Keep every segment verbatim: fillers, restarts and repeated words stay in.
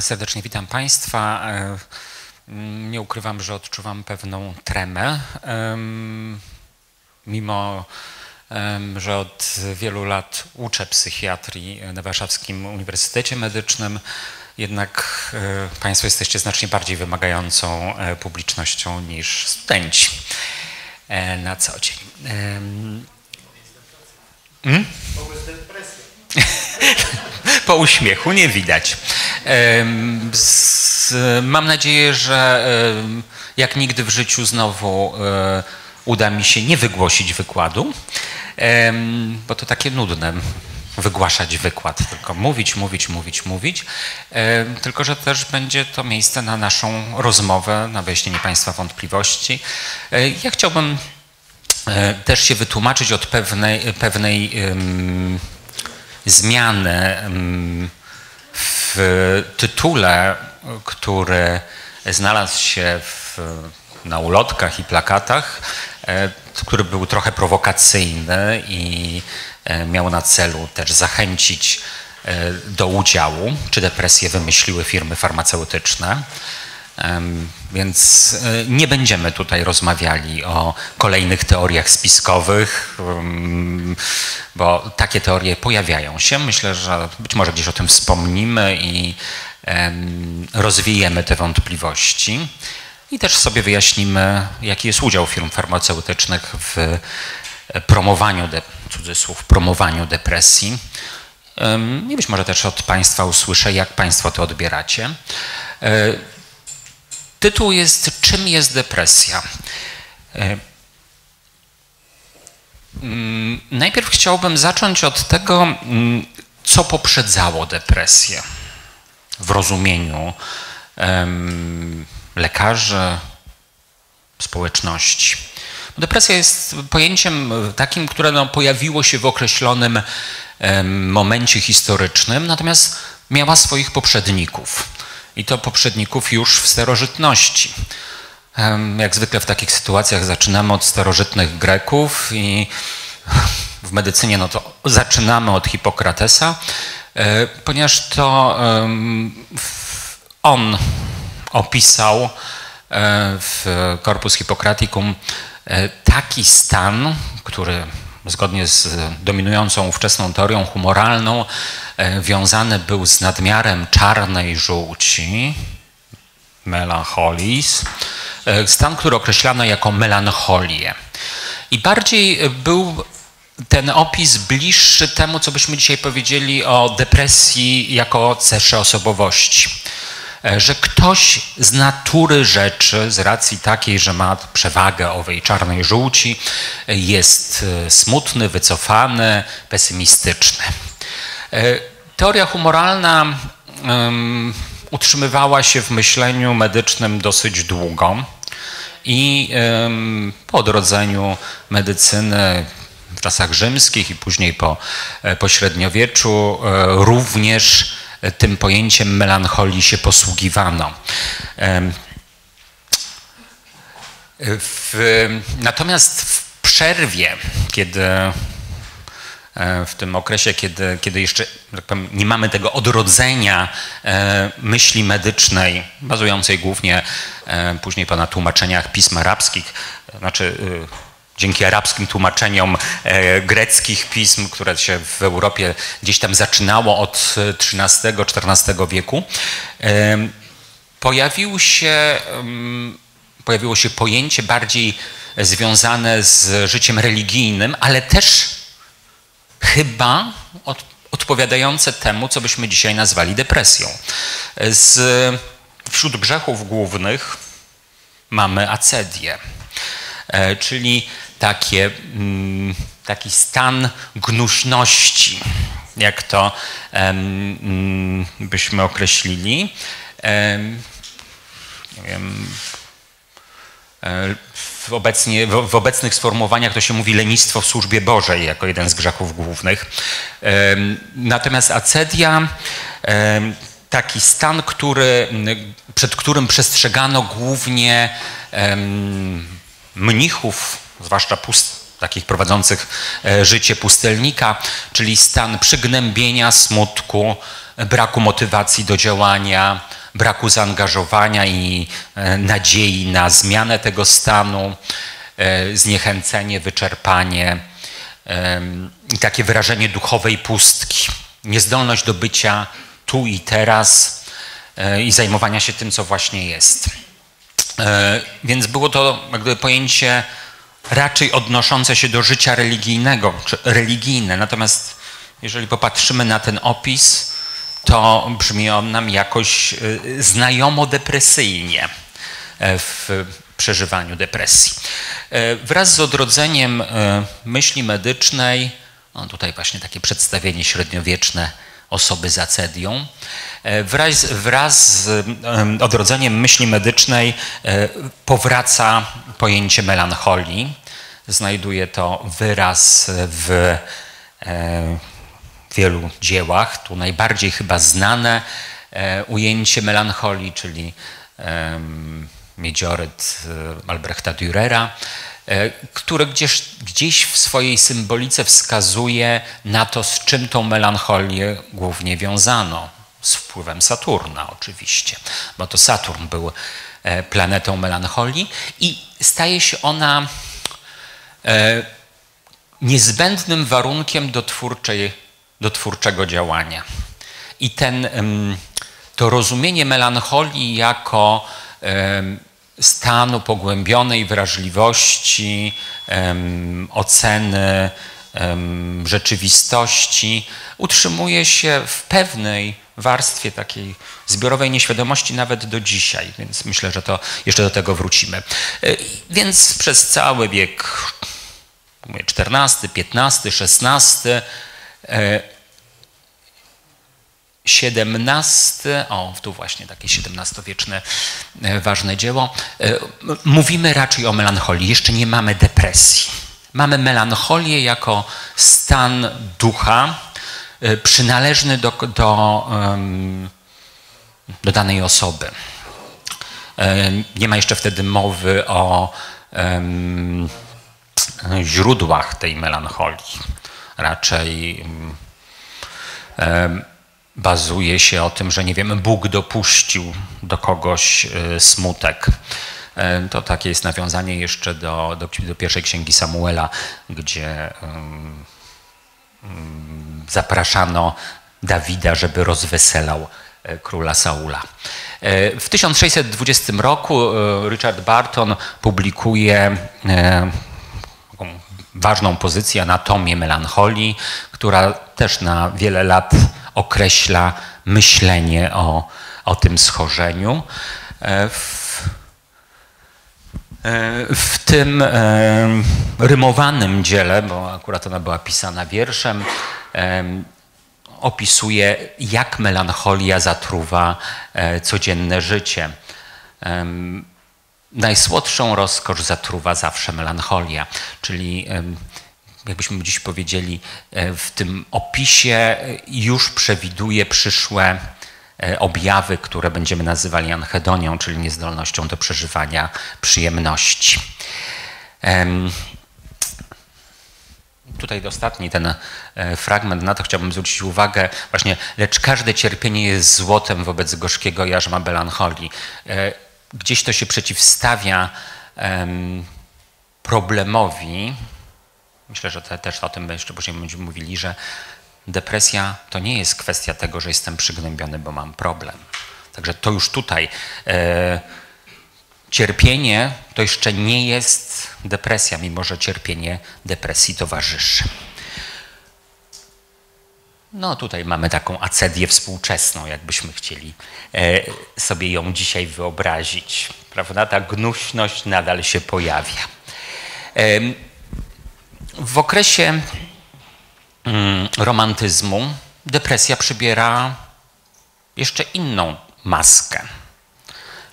Serdecznie witam Państwa. Nie ukrywam, że odczuwam pewną tremę. Mimo, że od wielu lat uczę psychiatrii na Warszawskim Uniwersytecie Medycznym, jednak Państwo jesteście znacznie bardziej wymagającą publicznością niż studenci na co dzień. Hmm? Po uśmiechu nie widać. Mam nadzieję, że jak nigdy w życiu znowu uda mi się nie wygłosić wykładu, bo to takie nudne wygłaszać wykład, tylko mówić, mówić, mówić, mówić. Tylko że też będzie to miejsce na naszą rozmowę, na wyjaśnienie Państwa wątpliwości. Ja chciałbym też się wytłumaczyć od pewnej, pewnej um, zmiany um, w tytule, który znalazł się w, na ulotkach i plakatach, e, który był trochę prowokacyjny i e, miał na celu też zachęcić e, do udziału, czy depresję wymyśliły firmy farmaceutyczne. Więc nie będziemy tutaj rozmawiali o kolejnych teoriach spiskowych, bo takie teorie pojawiają się. Myślę, że być może gdzieś o tym wspomnimy i rozwijemy te wątpliwości i też sobie wyjaśnimy, jaki jest udział firm farmaceutycznych w promowaniu, w cudzysłów, promowaniu depresji. I być może też od Państwa usłyszę, jak Państwo to odbieracie. Tytuł jest Czym jest depresja? Najpierw chciałbym zacząć od tego, co poprzedzało depresję w rozumieniu lekarzy, społeczności. Depresja jest pojęciem takim, które no pojawiło się w określonym momencie historycznym, natomiast miała swoich poprzedników. I to poprzedników już w starożytności. Jak zwykle w takich sytuacjach zaczynamy od starożytnych Greków i w medycynie no to zaczynamy od Hipokratesa, ponieważ to on opisał w Corpus Hippocraticum taki stan, który zgodnie z dominującą ówczesną teorią humoralną wiązany był z nadmiarem czarnej żółci, melancholii, stan, który określano jako melancholię. I bardziej był ten opis bliższy temu, co byśmy dzisiaj powiedzieli o depresji jako o cesze osobowości. Że ktoś z natury rzeczy, z racji takiej, że ma przewagę owej czarnej żółci, jest smutny, wycofany, pesymistyczny. Teoria humoralna um, utrzymywała się w myśleniu medycznym dosyć długo i um, po odrodzeniu medycyny w czasach rzymskich i później po, po średniowieczu również tym pojęciem melancholii się posługiwano. W, natomiast w przerwie, kiedy w tym okresie, kiedy, kiedy jeszcze tak powiem, nie mamy tego odrodzenia myśli medycznej, bazującej głównie później na tłumaczeniach pism arabskich, znaczy dzięki arabskim tłumaczeniom greckich pism, które się w Europie gdzieś tam zaczynało od trzynastego-czternastego wieku, pojawił się, pojawiło się pojęcie bardziej związane z życiem religijnym, ale też chyba od, odpowiadające temu, co byśmy dzisiaj nazwali depresją. Z, wśród grzechów głównych mamy acedię, czyli takie, taki stan gnuśności, jak to byśmy określili. Nie wiem, w, obecnie, w obecnych sformułowaniach to się mówi lenistwo w służbie Bożej jako jeden z grzechów głównych. Natomiast acedia, taki stan, który, przed którym przestrzegano głównie mnichów, zwłaszcza takich prowadzących życie pustelnika, czyli stan przygnębienia, smutku, braku motywacji do działania, braku zaangażowania i nadziei na zmianę tego stanu, zniechęcenie, wyczerpanie i takie wyrażenie duchowej pustki, niezdolność do bycia tu i teraz i zajmowania się tym, co właśnie jest. Więc było to jakby pojęcie raczej odnoszące się do życia religijnego, czy religijne. Natomiast jeżeli popatrzymy na ten opis, to brzmi on nam jakoś znajomo depresyjnie w przeżywaniu depresji. Wraz z odrodzeniem myśli medycznej, no tutaj właśnie takie przedstawienie średniowieczne osoby z acedią, wraz, wraz z odrodzeniem myśli medycznej powraca pojęcie melancholii. Znajduje to wyraz w wielu dziełach. Tu najbardziej chyba znane ujęcie melancholii, czyli miedzioryt Albrechta Dürera, który gdzieś, gdzieś w swojej symbolice wskazuje na to, z czym tą melancholię głównie wiązano. Z wpływem Saturna oczywiście, bo to Saturn był planetą melancholii i staje się ona niezbędnym warunkiem do, twórczej, do twórczego działania. I ten, to rozumienie melancholii jako stanu pogłębionej wrażliwości, um, oceny um, rzeczywistości, utrzymuje się w pewnej warstwie takiej zbiorowej nieświadomości nawet do dzisiaj, więc myślę, że to jeszcze do tego wrócimy. Więc przez cały wiek czternasty, piętnasty, szesnasty, siedemnasty, o tu właśnie takie siedemnastowieczne ważne dzieło, mówimy raczej o melancholii, jeszcze nie mamy depresji. Mamy melancholię jako stan ducha przynależny do, do, do danej osoby. Nie ma jeszcze wtedy mowy o źródłach tej melancholii. Raczej bazuje się o tym, że nie wiem, Bóg dopuścił do kogoś smutek. To takie jest nawiązanie jeszcze do, do, do pierwszej księgi Samuela, gdzie um, um, zapraszano Dawida, żeby rozweselał króla Saula. W tysiąc sześćset dwudziestym roku Richard Burton publikuje um, ważną pozycję Anatomię Melancholii, która też na wiele lat określa myślenie o, o tym schorzeniu. W, w tym rymowanym dziele, bo akurat ona była pisana wierszem, opisuje, jak melancholia zatruwa codzienne życie. Najsłodszą rozkosz zatruwa zawsze melancholia, czyli jakbyśmy dziś powiedzieli, w tym opisie już przewiduje przyszłe objawy, które będziemy nazywali anhedonią, czyli niezdolnością do przeżywania przyjemności. Tutaj ostatni ten fragment, na to chciałbym zwrócić uwagę. Właśnie, lecz każde cierpienie jest złotem wobec gorzkiego jarzma melancholii. Gdzieś to się przeciwstawia problemowi. Myślę, że te, też o tym jeszcze później będziemy mówili, że depresja to nie jest kwestia tego, że jestem przygnębiony, bo mam problem. Także to już tutaj e, cierpienie to jeszcze nie jest depresja, mimo że cierpienie depresji towarzyszy. No tutaj mamy taką acedię współczesną, jakbyśmy chcieli e, sobie ją dzisiaj wyobrazić. Prawda? Ta gnuśność nadal się pojawia. E, W okresie romantyzmu depresja przybiera jeszcze inną maskę.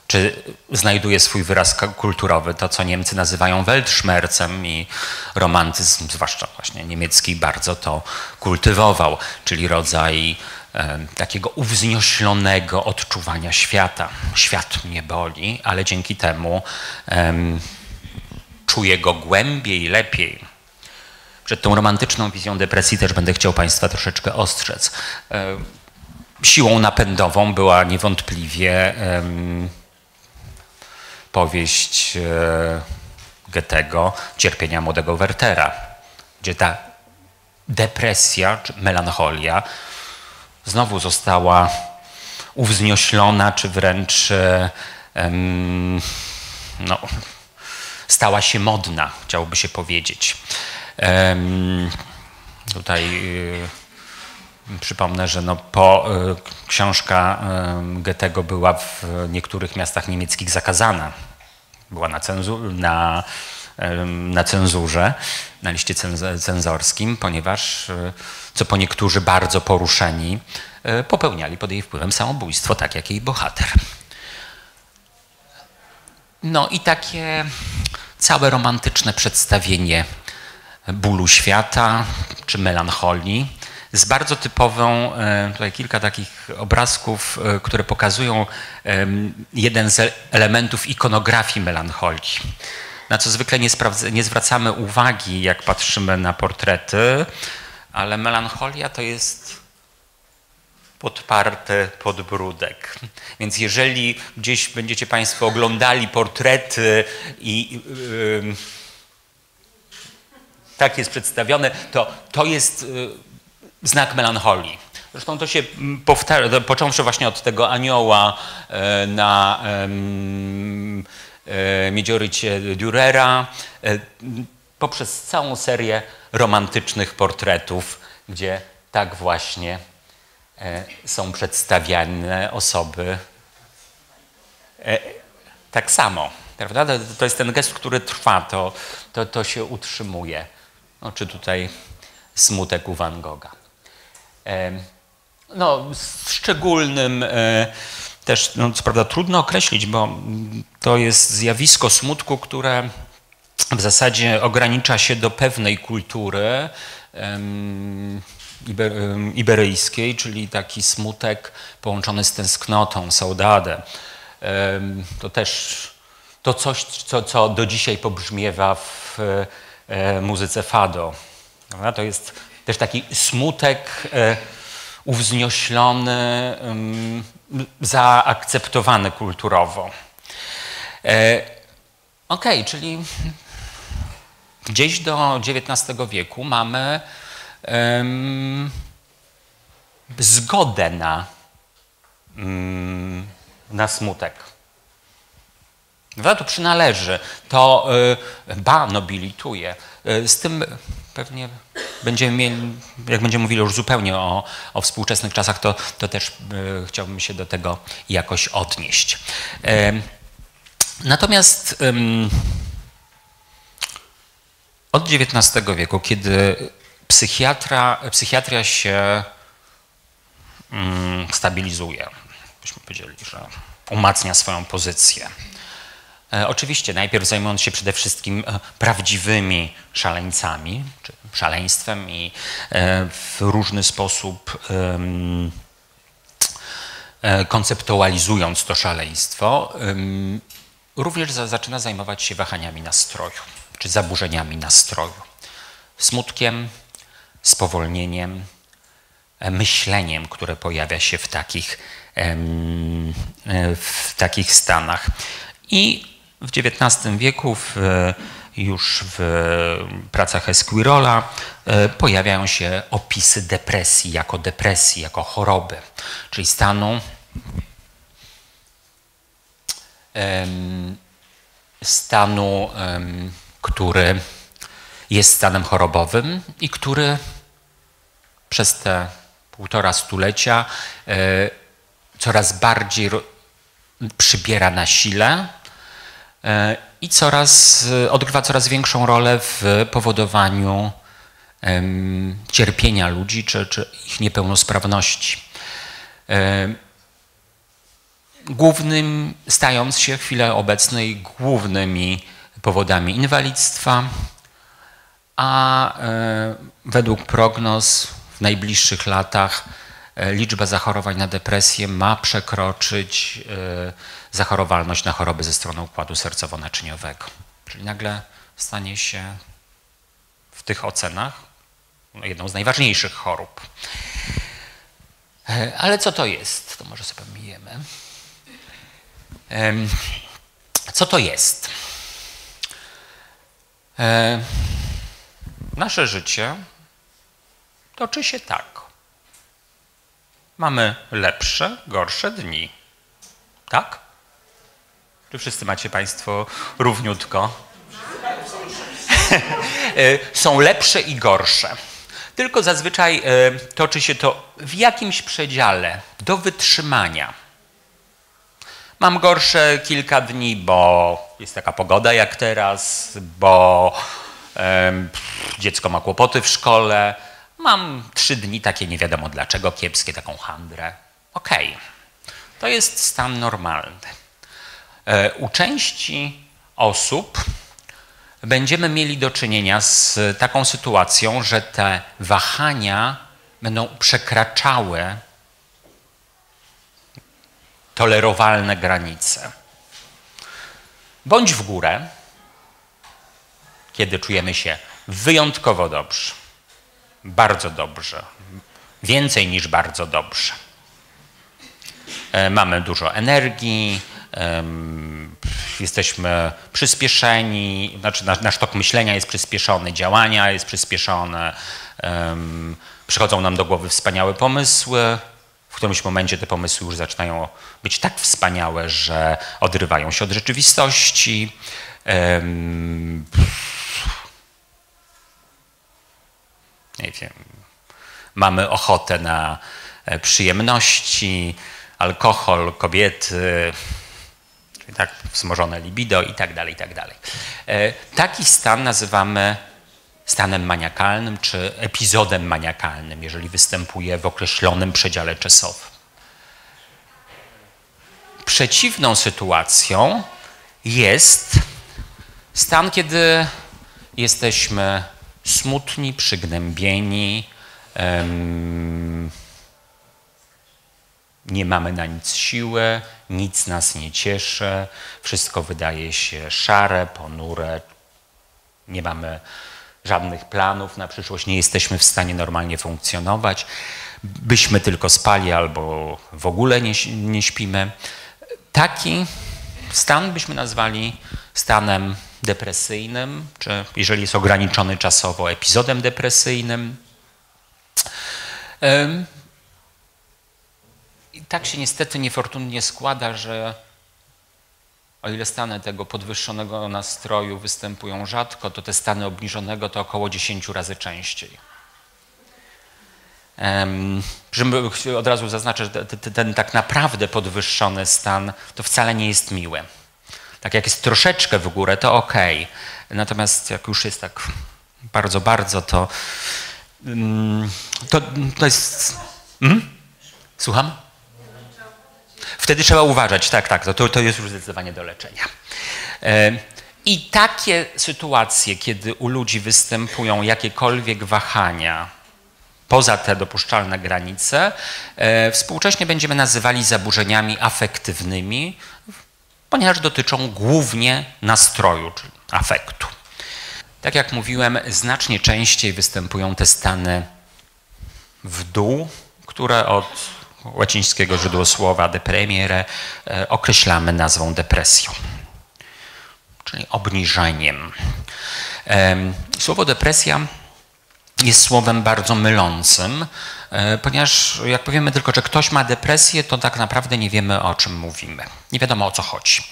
Czy znajduje swój wyraz kulturowy, to co Niemcy nazywają weltschmerzem i romantyzm, zwłaszcza właśnie niemiecki, bardzo to kultywował, czyli rodzaj e, takiego uwznioślonego odczuwania świata. Świat mnie boli, ale dzięki temu e, czuję go głębiej, lepiej. Przed tą romantyczną wizją depresji też będę chciał Państwa troszeczkę ostrzec. Siłą napędową była niewątpliwie um, powieść um, Goethego Cierpienia młodego Wertera, gdzie ta depresja czy melancholia znowu została uwznioślona, czy wręcz um, no, stała się modna, chciałoby się powiedzieć. Um, tutaj y, przypomnę, że no po, y, książka y, Goethego była w niektórych miastach niemieckich zakazana. Była na, cenzu, na, y, na cenzurze, na liście cenzorskim, ponieważ y, co po niektórzy bardzo poruszeni y, popełniali pod jej wpływem samobójstwo, tak jak jej bohater. No i takie całe romantyczne przedstawienie bólu świata czy melancholii z bardzo typową, tutaj kilka takich obrazków, które pokazują jeden z elementów ikonografii melancholii, na co zwykle nie, nie zwracamy uwagi, jak patrzymy na portrety, ale melancholia to jest podparty podbródek. Więc jeżeli gdzieś będziecie Państwo oglądali portrety i yy, tak jest przedstawione, to to jest y, znak melancholii. Zresztą to się powtarza, począwszy właśnie od tego anioła y, na y, y, miedziorycie Dürera, y, poprzez całą serię romantycznych portretów, gdzie tak właśnie y, są przedstawiane osoby y, tak samo. Prawda? To, to jest ten gest, który trwa, to, to, to się utrzymuje. No, czy tutaj smutek u Van Gogha. No, szczególnym też, no, co prawda trudno określić, bo to jest zjawisko smutku, które w zasadzie ogranicza się do pewnej kultury iberyjskiej, czyli taki smutek połączony z tęsknotą, saudade. To też to coś, co, co do dzisiaj pobrzmiewa w muzyce fado. To jest też taki smutek uwznioślony, zaakceptowany kulturowo. Okej, okay, czyli gdzieś do dziewiętnastego wieku mamy zgodę na, na smutek. To przynależy, to ba nobilituje. Z tym pewnie będziemy mieli, jak będziemy mówili już zupełnie o, o współczesnych czasach, to, to też chciałbym się do tego jakoś odnieść. Natomiast od dziewiętnastego wieku, kiedy psychiatra, psychiatria się stabilizuje, byśmy powiedzieli, że umacnia swoją pozycję. Oczywiście najpierw zajmując się przede wszystkim prawdziwymi szaleńcami, czy szaleństwem i w różny sposób konceptualizując to szaleństwo, również zaczyna zajmować się wahaniami nastroju, czy zaburzeniami nastroju. Smutkiem, spowolnieniem, myśleniem, które pojawia się w takich, w takich stanach. I w dziewiętnastym wieku w, już w pracach Esquirola pojawiają się opisy depresji jako depresji, jako choroby, czyli stanu, stanu, który jest stanem chorobowym i który przez te półtora stulecia coraz bardziej przybiera na sile i coraz, odgrywa coraz większą rolę w powodowaniu cierpienia ludzi czy, czy ich niepełnosprawności. Głównym, stając się w chwili obecnej głównymi powodami inwalidztwa, a według prognoz w najbliższych latach liczba zachorowań na depresję ma przekroczyć zachorowalność na choroby ze strony układu sercowo-naczyniowego. Czyli nagle stanie się w tych ocenach jedną z najważniejszych chorób. Ale co to jest? To może sobie mijemy. Co to jest? Nasze życie toczy się tak. Mamy lepsze, gorsze dni. Tak? Czy wszyscy macie Państwo równiutko? Są lepsze i gorsze. Tylko zazwyczaj toczy się to w jakimś przedziale do wytrzymania. Mam gorsze kilka dni, bo jest taka pogoda jak teraz, bo dziecko ma kłopoty w szkole. Mam trzy dni takie nie wiadomo dlaczego, kiepskie, taką handrę. Okej. Okay. To jest stan normalny. U części osób będziemy mieli do czynienia z taką sytuacją, że te wahania będą przekraczały tolerowalne granice. Bądź w górę, kiedy czujemy się wyjątkowo dobrze, bardzo dobrze, więcej niż bardzo dobrze. Mamy dużo energii, jesteśmy przyspieszeni, znaczy nasz, nasz tok myślenia jest przyspieszony, działania jest przyspieszone, przychodzą nam do głowy wspaniałe pomysły. W którymś momencie te pomysły już zaczynają być tak wspaniałe, że odrywają się od rzeczywistości. Nie wiem, mamy ochotę na przyjemności, alkohol, kobiety, czyli tak wzmożone libido i tak dalej, i tak dalej. Taki stan nazywamy stanem maniakalnym czy epizodem maniakalnym, jeżeli występuje w określonym przedziale czasowym. Przeciwną sytuacją jest stan, kiedy jesteśmy smutni, przygnębieni, um, nie mamy na nic siły, nic nas nie cieszy, wszystko wydaje się szare, ponure, nie mamy żadnych planów na przyszłość, nie jesteśmy w stanie normalnie funkcjonować, byśmy tylko spali albo w ogóle nie, nie śpimy. Taki stan byśmy nazwali stanem depresyjnym, czy jeżeli jest ograniczony czasowo, epizodem depresyjnym. I tak się niestety niefortunnie składa, że o ile stany tego podwyższonego nastroju występują rzadko, to te stany obniżonego to około dziesięć razy częściej. Od razu zaznaczę, że ten tak naprawdę podwyższony stan to wcale nie jest miły. Tak jak jest troszeczkę w górę, to ok. Natomiast jak już jest tak bardzo, bardzo, to to, to jest... Hmm? Słucham? Wtedy trzeba uważać, tak, tak, to, to jest już zdecydowanie do leczenia. I takie sytuacje, kiedy u ludzi występują jakiekolwiek wahania poza te dopuszczalne granice, współcześnie będziemy nazywali zaburzeniami afektywnymi, ponieważ dotyczą głównie nastroju, czyli afektu. Tak jak mówiłem, znacznie częściej występują te stany w dół, które od łacińskiego źródłosłowa depremiere określamy nazwą depresją, czyli obniżeniem. Słowo depresja jest słowem bardzo mylącym, ponieważ jak powiemy tylko, że ktoś ma depresję, to tak naprawdę nie wiemy, o czym mówimy. Nie wiadomo, o co chodzi,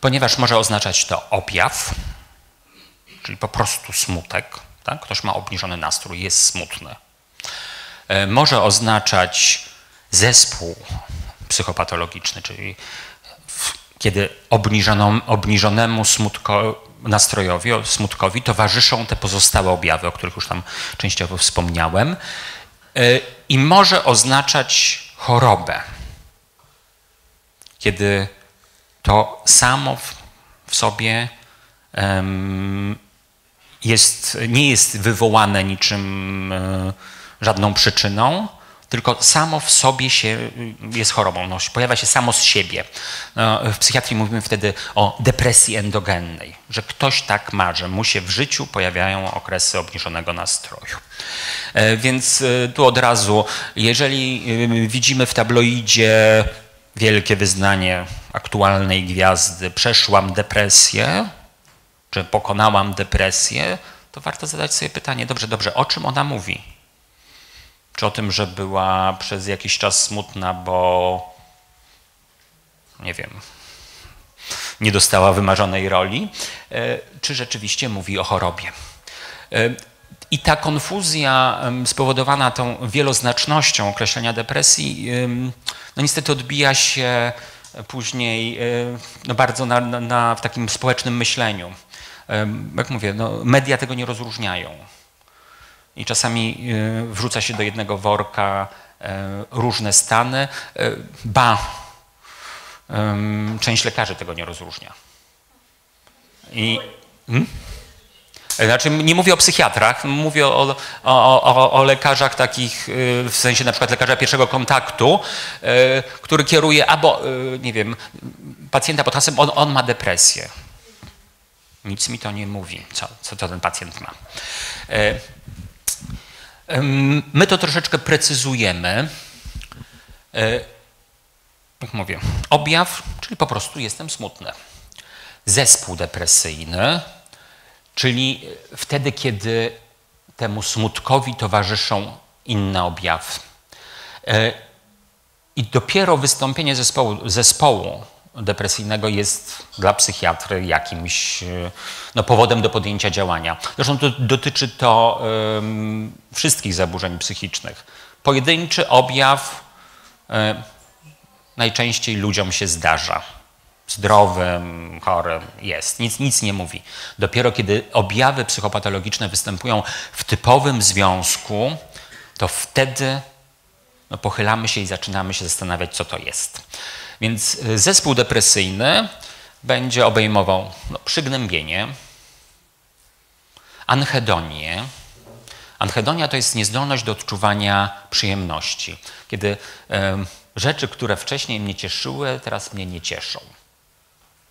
ponieważ może oznaczać to objaw, czyli po prostu smutek. Tak? Ktoś ma obniżony nastrój, jest smutny. Może oznaczać zespół psychopatologiczny, czyli kiedy obniżonemu smutko, nastrojowi, smutkowi towarzyszą te pozostałe objawy, o których już tam częściowo wspomniałem, i może oznaczać chorobę, kiedy to samo w sobie jest, nie jest wywołane niczym, żadną przyczyną, tylko samo w sobie się jest chorobą, no, pojawia się samo z siebie. No, w psychiatrii mówimy wtedy o depresji endogennej, że ktoś tak ma, że mu się w życiu pojawiają okresy obniżonego nastroju. Więc tu od razu, jeżeli widzimy w tabloidzie wielkie wyznanie aktualnej gwiazdy, przeszłam depresję, czy pokonałam depresję, to warto zadać sobie pytanie, dobrze, dobrze, o czym ona mówi? Czy o tym, że była przez jakiś czas smutna, bo nie wiem, nie dostała wymarzonej roli, czy rzeczywiście mówi o chorobie? I ta konfuzja spowodowana tą wieloznacznością określenia depresji, no niestety odbija się później no bardzo na, na w takim społecznym myśleniu. Jak mówię, no media tego nie rozróżniają. I czasami wrzuca się do jednego worka różne stany. Ba, część lekarzy tego nie rozróżnia. I, hmm? Znaczy, nie mówię o psychiatrach, mówię o, o, o, o lekarzach takich, w sensie na przykład lekarza pierwszego kontaktu, który kieruje albo, nie wiem, pacjenta pod hasłem, on, on ma depresję. Nic mi to nie mówi, co, co ten pacjent ma. My to troszeczkę precyzujemy. Jak mówię, objaw, czyli po prostu jestem smutny. Zespół depresyjny, czyli wtedy, kiedy temu smutkowi towarzyszą inne objawy. I dopiero wystąpienie zespołu, zespołu depresyjnego jest dla psychiatry jakimś no, powodem do podjęcia działania. Zresztą to dotyczy to um, wszystkich zaburzeń psychicznych. Pojedynczy objaw um, najczęściej ludziom się zdarza. Zdrowym, chorym jest, nic, nic nie mówi. Dopiero kiedy objawy psychopatologiczne występują w typowym związku, to wtedy no, pochylamy się i zaczynamy się zastanawiać, co to jest. Więc zespół depresyjny będzie obejmował no, przygnębienie, anhedonię. Anhedonia to jest niezdolność do odczuwania przyjemności. Kiedy e, rzeczy, które wcześniej mnie cieszyły, teraz mnie nie cieszą.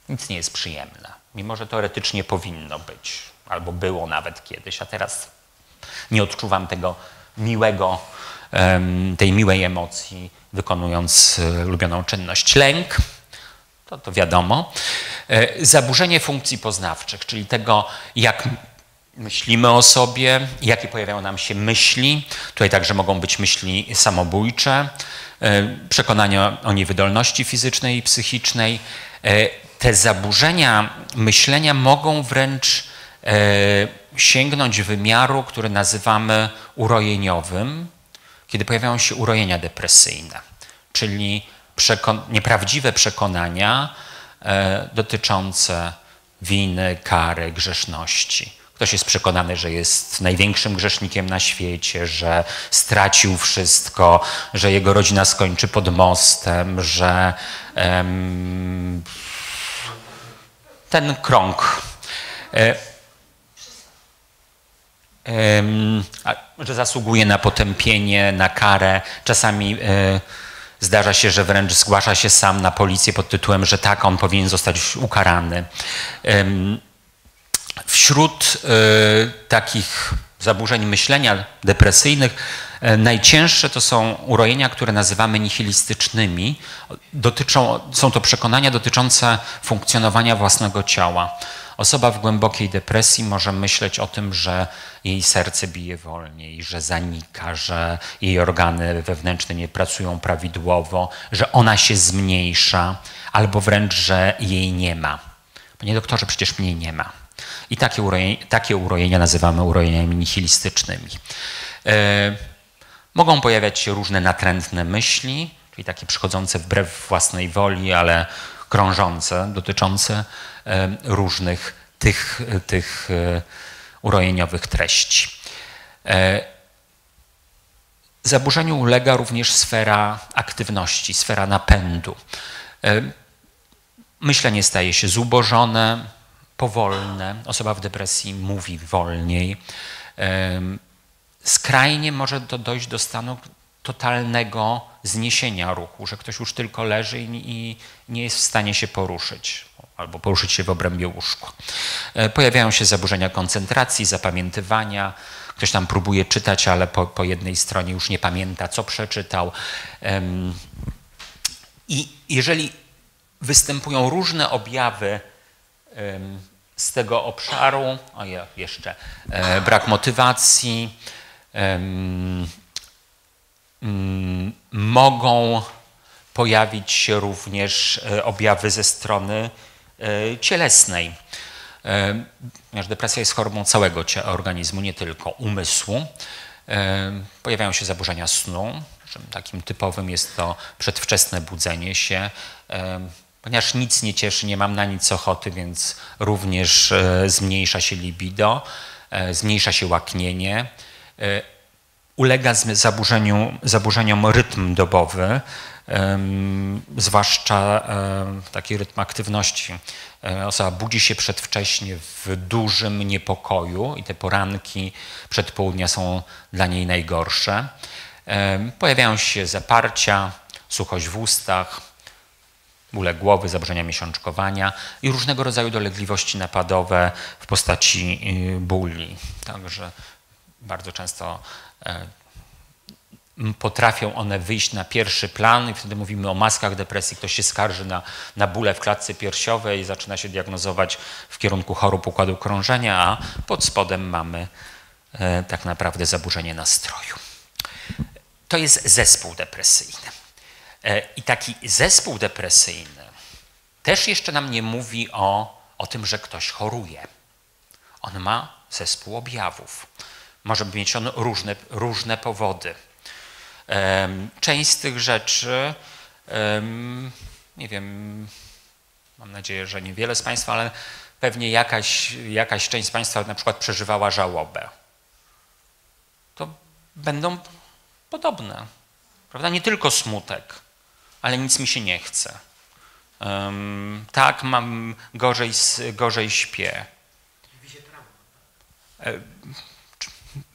Nic nie jest przyjemne, mimo że teoretycznie powinno być, albo było nawet kiedyś, a teraz nie odczuwam tego miłego, tej miłej emocji, wykonując ulubioną czynność. Lęk, to, to wiadomo. Zaburzenie funkcji poznawczych, czyli tego, jak myślimy o sobie, jakie pojawiają nam się myśli. Tutaj także mogą być myśli samobójcze, przekonania o niewydolności fizycznej i psychicznej. Te zaburzenia myślenia mogą wręcz sięgnąć wymiaru, który nazywamy urojeniowym, kiedy pojawiają się urojenia depresyjne, czyli przekon- nieprawdziwe przekonania e, dotyczące winy, kary, grzeszności. Ktoś jest przekonany, że jest największym grzesznikiem na świecie, że stracił wszystko, że jego rodzina skończy pod mostem, że em, ten krąg... E, że zasługuje na potępienie, na karę. Czasami zdarza się, że wręcz zgłasza się sam na policję pod tytułem, że tak, on powinien zostać ukarany. Wśród takich zaburzeń myślenia depresyjnych najcięższe to są urojenia, które nazywamy nihilistycznymi. Dotyczą, są to przekonania dotyczące funkcjonowania własnego ciała. Osoba w głębokiej depresji może myśleć o tym, że jej serce bije wolniej, że zanika, że jej organy wewnętrzne nie pracują prawidłowo, że ona się zmniejsza albo wręcz, że jej nie ma. Panie doktorze, przecież mnie nie ma. I takie urojenia, takie urojenia nazywamy urojeniami nihilistycznymi. Yy, mogą pojawiać się różne natrętne myśli, czyli takie przychodzące wbrew własnej woli, ale krążące, dotyczące różnych tych, tych urojeniowych treści. Zaburzeniu ulega również sfera aktywności, sfera napędu. Myślenie staje się zubożone, powolne. Osoba w depresji mówi wolniej. Skrajnie może to dojść do stanu, totalnego zniesienia ruchu, że ktoś już tylko leży i nie jest w stanie się poruszyć albo poruszyć się w obrębie łóżka. Pojawiają się zaburzenia koncentracji, zapamiętywania. Ktoś tam próbuje czytać, ale po, po jednej stronie już nie pamięta, co przeczytał. I jeżeli występują różne objawy z tego obszaru, o ja, jeszcze brak motywacji, mogą pojawić się również objawy ze strony cielesnej, ponieważ depresja jest chorobą całego organizmu, nie tylko umysłu. Pojawiają się zaburzenia snu, takim typowym jest to przedwczesne budzenie się, ponieważ nic nie cieszy, nie mam na nic ochoty, więc również zmniejsza się libido, zmniejsza się łaknienie, ulega zaburzeniu, zaburzeniom rytm dobowy, zwłaszcza taki rytm aktywności. Osoba budzi się przedwcześnie w dużym niepokoju i te poranki przedpołudnia są dla niej najgorsze. Pojawiają się zaparcia, suchość w ustach, bóle głowy, zaburzenia miesiączkowania i różnego rodzaju dolegliwości napadowe w postaci bóli. Także bardzo często potrafią one wyjść na pierwszy plan i wtedy mówimy o maskach depresji. Ktoś się skarży na, na bóle w klatce piersiowej i zaczyna się diagnozować w kierunku chorób układu krążenia, a pod spodem mamy e, tak naprawdę zaburzenie nastroju. To jest zespół depresyjny. E, I taki zespół depresyjny też jeszcze nam nie mówi o, o tym, że ktoś choruje. On ma zespół objawów. Może mieć on różne, różne powody. Część z tych rzeczy, nie wiem, mam nadzieję, że niewiele z Państwa, ale pewnie jakaś, jakaś część z Państwa na przykład przeżywała żałobę. To będą podobne, prawda? Nie tylko smutek, ale nic mi się nie chce. Tak, mam gorzej, gorzej śpię.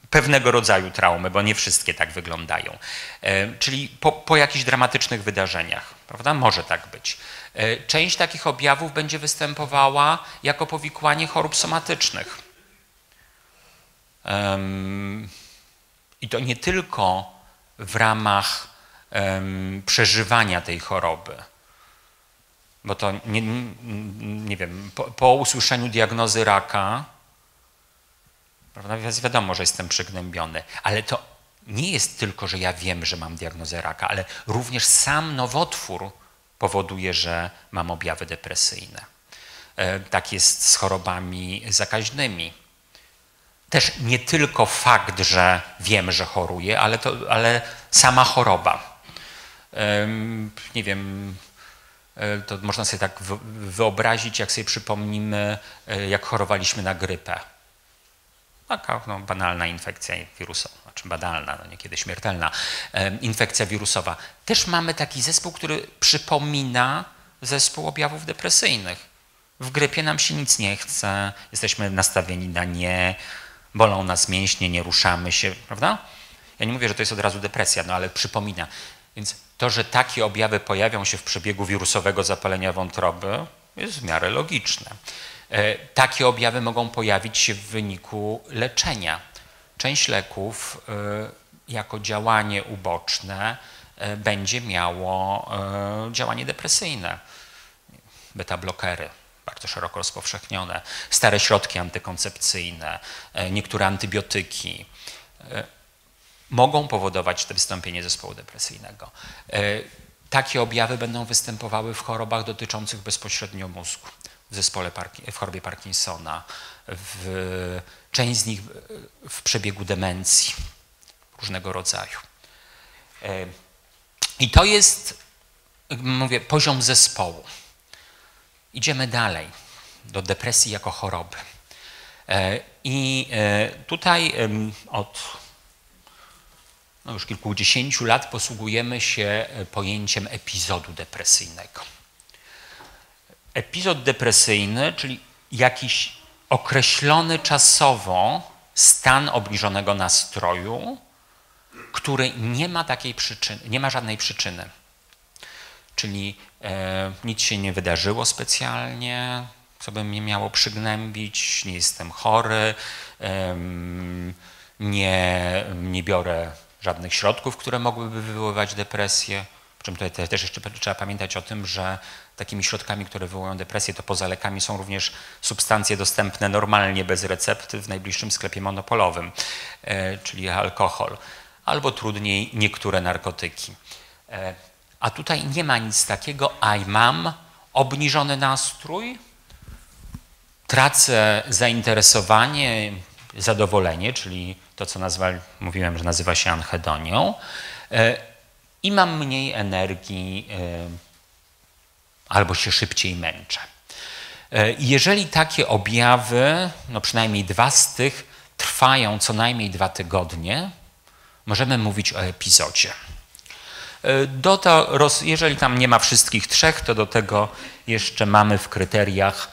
Pewnego rodzaju traumy, bo nie wszystkie tak wyglądają. E, czyli po, po jakichś dramatycznych wydarzeniach, prawda? Może tak być. E, część takich objawów będzie występowała jako powikłanie chorób somatycznych. Um, I to nie tylko w ramach um, przeżywania tej choroby. Bo to, nie, nie wiem, po, po usłyszeniu diagnozy raka, prawda? Wiadomo, że jestem przygnębiony, ale to nie jest tylko, że ja wiem, że mam diagnozę raka, ale również sam nowotwór powoduje, że mam objawy depresyjne. Tak jest z chorobami zakaźnymi. Też nie tylko fakt, że wiem, że choruję, ale, to, ale sama choroba. Nie wiem, to można sobie tak wyobrazić, jak sobie przypomnimy, jak chorowaliśmy na grypę. Taka no, banalna infekcja wirusowa, znaczy banalna, no niekiedy śmiertelna, infekcja wirusowa. Też mamy taki zespół, który przypomina zespół objawów depresyjnych. W grypie nam się nic nie chce, jesteśmy nastawieni na nie, bolą nas mięśnie, nie ruszamy się, prawda? Ja nie mówię, że to jest od razu depresja, no ale przypomina. Więc to, że takie objawy pojawią się w przebiegu wirusowego zapalenia wątroby, jest w miarę logiczne. Takie objawy mogą pojawić się w wyniku leczenia. Część leków jako działanie uboczne będzie miało działanie depresyjne. Beta-blokery, bardzo szeroko rozpowszechnione, stare środki antykoncepcyjne, niektóre antybiotyki mogą powodować wystąpienie zespołu depresyjnego. Takie objawy będą występowały w chorobach dotyczących bezpośrednio mózgu. W zespole, w chorobie Parkinsona, w, część z nich w przebiegu demencji różnego rodzaju. I to jest, mówię, poziom zespołu. Idziemy dalej, do depresji jako choroby. I tutaj od no już kilkudziesięciu lat posługujemy się pojęciem epizodu depresyjnego. Epizod depresyjny, czyli jakiś określony czasowo stan obniżonego nastroju, który nie ma takiej przyczyny, nie ma żadnej przyczyny. Czyli e, nic się nie wydarzyło specjalnie, co by mnie miało przygnębić, nie jestem chory, e, nie, nie biorę żadnych środków, które mogłyby wywoływać depresję. Przy czym tutaj też jeszcze trzeba pamiętać o tym, że takimi środkami, które wywołują depresję, to poza lekami są również substancje dostępne normalnie bez recepty w najbliższym sklepie monopolowym, e, czyli alkohol, albo trudniej niektóre narkotyki. E, a tutaj nie ma nic takiego, a mam obniżony nastrój, tracę zainteresowanie, zadowolenie, czyli to, co nazwa, mówiłem, że nazywa się anhedonią, e, i mam mniej energii, e, albo się szybciej męczę. Jeżeli takie objawy, no przynajmniej dwa z tych, trwają co najmniej dwa tygodnie, możemy mówić o epizodzie. Do to, jeżeli tam nie ma wszystkich trzech, to do tego jeszcze mamy w kryteriach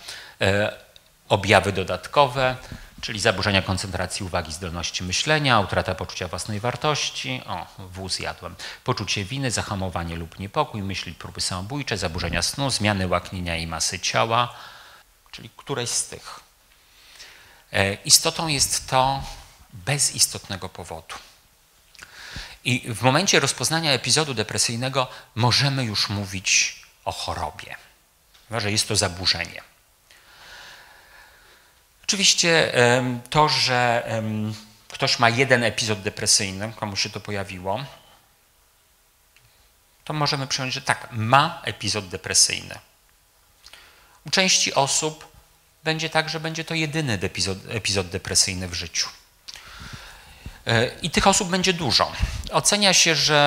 objawy dodatkowe, czyli zaburzenia koncentracji uwagi, zdolności myślenia, utrata poczucia własnej wartości, o, wół zjadłem, poczucie winy, zahamowanie lub niepokój, myśli, próby samobójcze, zaburzenia snu, zmiany łaknienia i masy ciała, czyli któreś z tych. Istotą jest to bez istotnego powodu. I w momencie rozpoznania epizodu depresyjnego możemy już mówić o chorobie, że jest to zaburzenie. Oczywiście to, że ktoś ma jeden epizod depresyjny, komuś się to pojawiło, to możemy przyjąć, że tak, ma epizod depresyjny. U części osób będzie tak, że będzie to jedyny epizod, epizod depresyjny w życiu. I tych osób będzie dużo. Ocenia się, że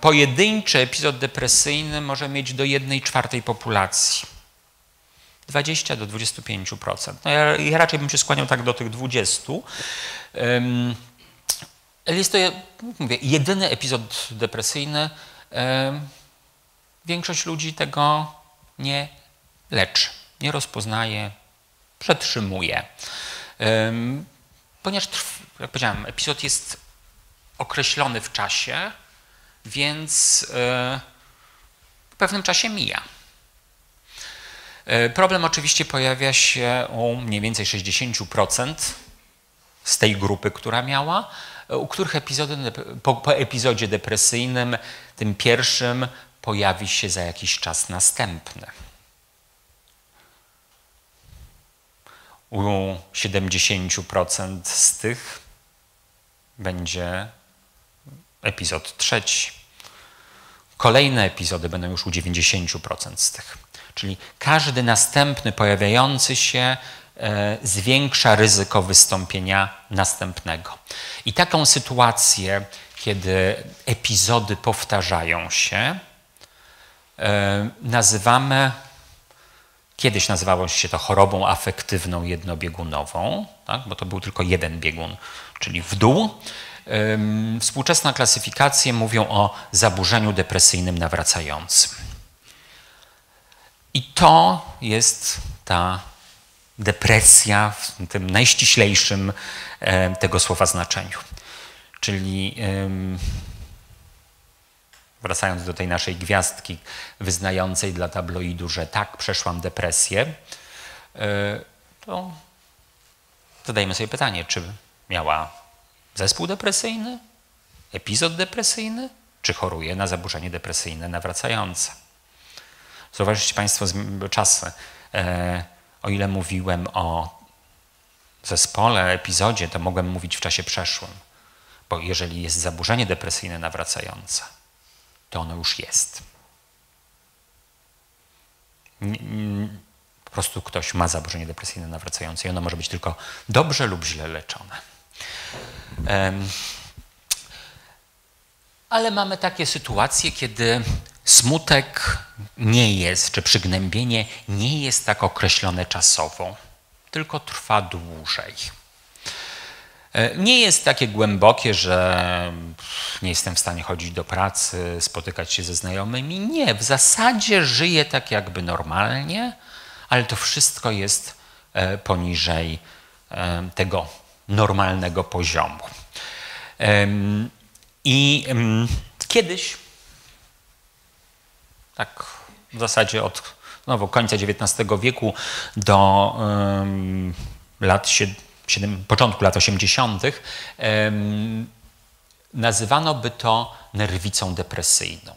pojedynczy epizod depresyjny może mieć do jednej czwartej populacji. dwadzieścia do dwudziestu pięciu procent. No ja, ja raczej bym się skłaniał tak do tych dwudziestu. Um, jest to, jak mówię, jedyny epizod depresyjny. Um, większość ludzi tego nie leczy, nie rozpoznaje, przetrzymuje. Um, ponieważ, jak powiedziałem, epizod jest określony w czasie, więc um, w pewnym czasie mija. Problem oczywiście pojawia się u mniej więcej sześćdziesięciu procent z tej grupy, która miała, u których epizody, po, po epizodzie depresyjnym, tym pierwszym, pojawi się za jakiś czas następny. U siedemdziesięciu procent z tych będzie epizod trzeci. Kolejne epizody będą już u dziewięćdziesięciu procent z tych. Czyli każdy następny pojawiający się e, zwiększa ryzyko wystąpienia następnego. I taką sytuację, kiedy epizody powtarzają się, e, nazywamy, kiedyś nazywało się to chorobą afektywną jednobiegunową, tak? Bo to był tylko jeden biegun, czyli w dół. E, współczesne klasyfikacje mówią o zaburzeniu depresyjnym nawracającym. I to jest ta depresja w tym najściślejszym tego słowa znaczeniu. Czyli wracając do tej naszej gwiazdki wyznającej dla tabloidu, że tak, przeszłam depresję, to zadajmy sobie pytanie, czy miała zespół depresyjny, epizod depresyjny, czy choruje na zaburzenie depresyjne nawracające. Zauważycie Państwo czasy. E, o ile mówiłem o zespole, epizodzie, to mogłem mówić w czasie przeszłym. Bo jeżeli jest zaburzenie depresyjne nawracające, to ono już jest. Po prostu ktoś ma zaburzenie depresyjne nawracające i ono może być tylko dobrze lub źle leczone. E, ale mamy takie sytuacje, kiedy smutek nie jest, czy przygnębienie nie jest tak określone czasowo, tylko trwa dłużej. Nie jest takie głębokie, że nie jestem w stanie chodzić do pracy, spotykać się ze znajomymi. Nie, w zasadzie żyję tak jakby normalnie, ale to wszystko jest poniżej tego normalnego poziomu. I mm, kiedyś, tak w zasadzie od no, końca dziewiętnastego wieku do um, lat siedem, początku lat osiemdziesiątych um, nazywano by to nerwicą depresyjną.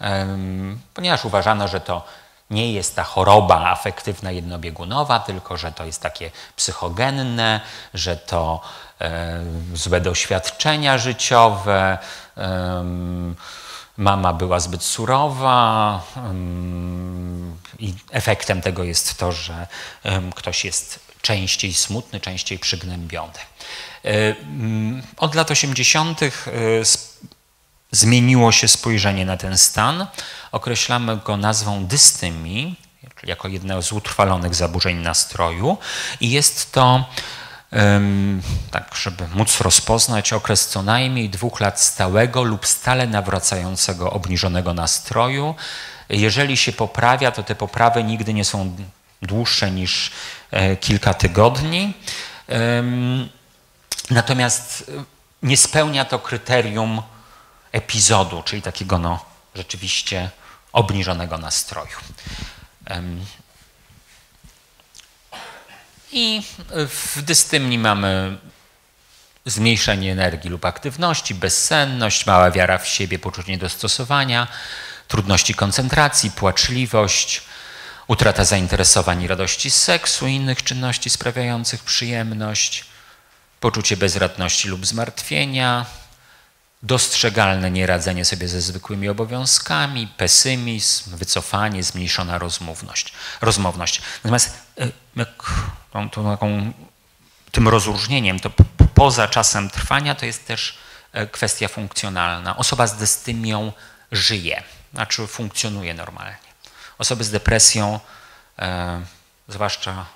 Um, ponieważ uważano, że to nie jest ta choroba afektywna jednobiegunowa, tylko że to jest takie psychogenne, że to e, złe doświadczenia życiowe, e, mama była zbyt surowa e, i efektem tego jest to, że e, ktoś jest częściej smutny, częściej przygnębiony. E, od lat osiemdziesiątych zmieniło się spojrzenie na ten stan. Określamy go nazwą dystymii, jako jedno z utrwalonych zaburzeń nastroju. I jest to, um, tak żeby móc rozpoznać, okres co najmniej dwóch lat stałego lub stale nawracającego obniżonego nastroju. Jeżeli się poprawia, to te poprawy nigdy nie są dłuższe niż e, kilka tygodni. Um, natomiast nie spełnia to kryterium epizodu, czyli takiego no, rzeczywiście obniżonego nastroju. I w dystymii mamy zmniejszenie energii lub aktywności, bezsenność, mała wiara w siebie, poczucie niedostosowania, trudności koncentracji, płaczliwość, utrata zainteresowań i radości z seksu i innych czynności sprawiających przyjemność, poczucie bezradności lub zmartwienia, dostrzegalne nieradzenie sobie ze zwykłymi obowiązkami, pesymizm, wycofanie, zmniejszona rozmówność. rozmowność. Natomiast jak, tą, tą, taką, tym rozróżnieniem, to poza czasem trwania, to jest też kwestia funkcjonalna. Osoba z dystymią żyje, znaczy funkcjonuje normalnie. Osoby z depresją, e, zwłaszcza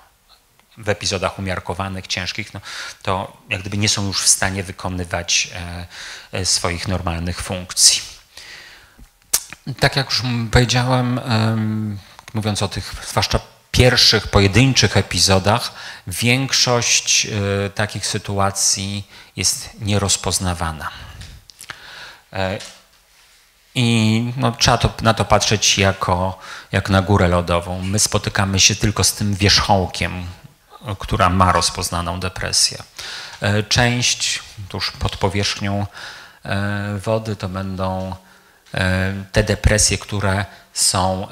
w epizodach umiarkowanych, ciężkich, no, to jak gdyby nie są już w stanie wykonywać e, swoich normalnych funkcji. Tak jak już powiedziałem, e, mówiąc o tych zwłaszcza pierwszych, pojedynczych epizodach, większość e, takich sytuacji jest nierozpoznawana. E, I no, trzeba to, na to patrzeć jako, jak na górę lodową. My spotykamy się tylko z tym wierzchołkiem, która ma rozpoznaną depresję. Część tuż pod powierzchnią wody to będą te depresje, które są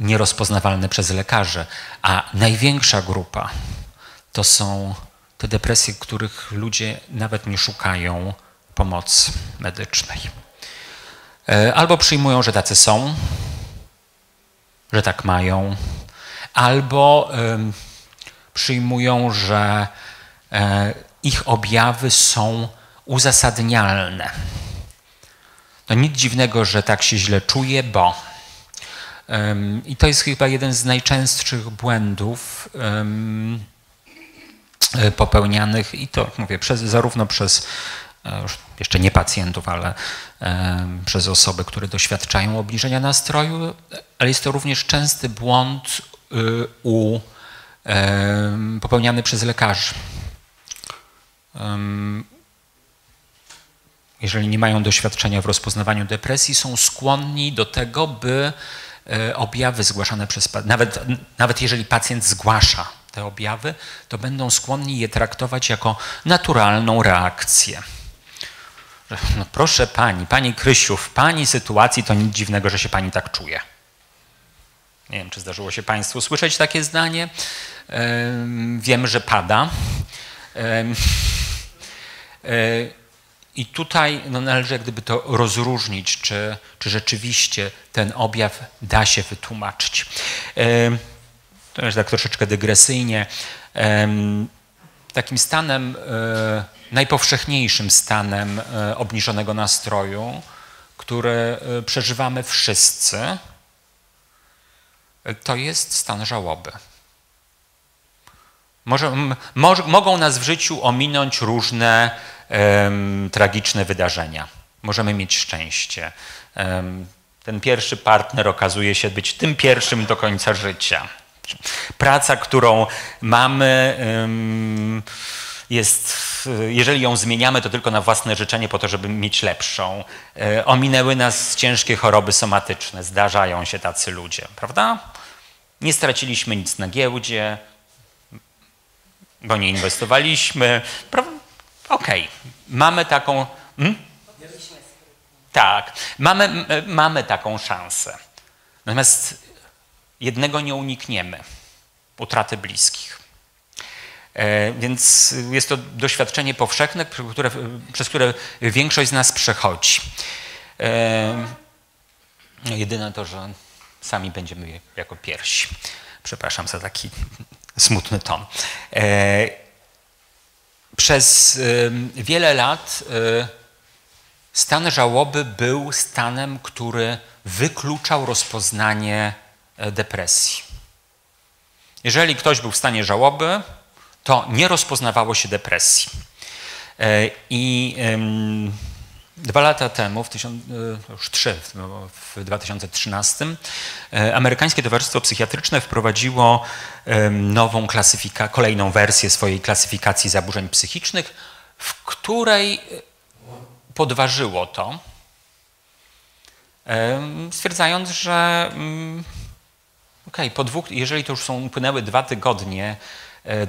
nierozpoznawalne przez lekarzy, a największa grupa to są te depresje, których ludzie nawet nie szukają pomocy medycznej. Albo przyjmują, że tacy są, że tak mają, albo przyjmują, że e, ich objawy są uzasadnialne. No nic dziwnego, że tak się źle czuje, bo... Ym, I to jest chyba jeden z najczęstszych błędów ym, y, popełnianych i to mówię, przez, zarówno przez, e, już jeszcze nie pacjentów, ale e, przez osoby, które doświadczają obniżenia nastroju, ale jest to również częsty błąd y, u popełniany przez lekarzy. Jeżeli nie mają doświadczenia w rozpoznawaniu depresji, są skłonni do tego, by objawy zgłaszane przez nawet, nawet jeżeli pacjent zgłasza te objawy, to będą skłonni je traktować jako naturalną reakcję. No proszę pani, pani Krysiu, w pani sytuacji to nic dziwnego, że się pani tak czuje. Nie wiem, czy zdarzyło się państwu słyszeć takie zdanie. Wiem, że pada. I tutaj no, należy jak gdyby to rozróżnić, czy, czy rzeczywiście ten objaw da się wytłumaczyć. To już tak troszeczkę dygresyjnie. Takim stanem, najpowszechniejszym stanem obniżonego nastroju, który przeżywamy wszyscy, to jest stan żałoby. Może, może, mogą nas w życiu ominąć różne um, tragiczne wydarzenia. Możemy mieć szczęście. Um, ten pierwszy partner okazuje się być tym pierwszym do końca życia. Praca, którą mamy, um, jest jeżeli ją zmieniamy, to tylko na własne życzenie po to, żeby mieć lepszą. Ominęły nas ciężkie choroby somatyczne, zdarzają się tacy ludzie, prawda? Nie straciliśmy nic na giełdzie, bo nie inwestowaliśmy. Okej, okay. Mamy taką... Hmm? Tak, mamy, mamy taką szansę. Natomiast jednego nie unikniemy, utraty bliskich. Więc jest to doświadczenie powszechne, które, przez które większość z nas przechodzi. Jedyne to, że sami będziemy jako pierwsi. Przepraszam za taki smutny ton. Przez wiele lat stan żałoby był stanem, który wykluczał rozpoznanie depresji. Jeżeli ktoś był w stanie żałoby, to nie rozpoznawało się depresji. I dwa lata temu, w tysiąc, już trzy, w dwa tysiące trzynastym, amerykańskie towarzystwo psychiatryczne wprowadziło nową klasyfikację, kolejną wersję swojej klasyfikacji zaburzeń psychicznych, w której podważyło to, stwierdzając, że okay, po dwóch, jeżeli to już są, upłynęły dwa tygodnie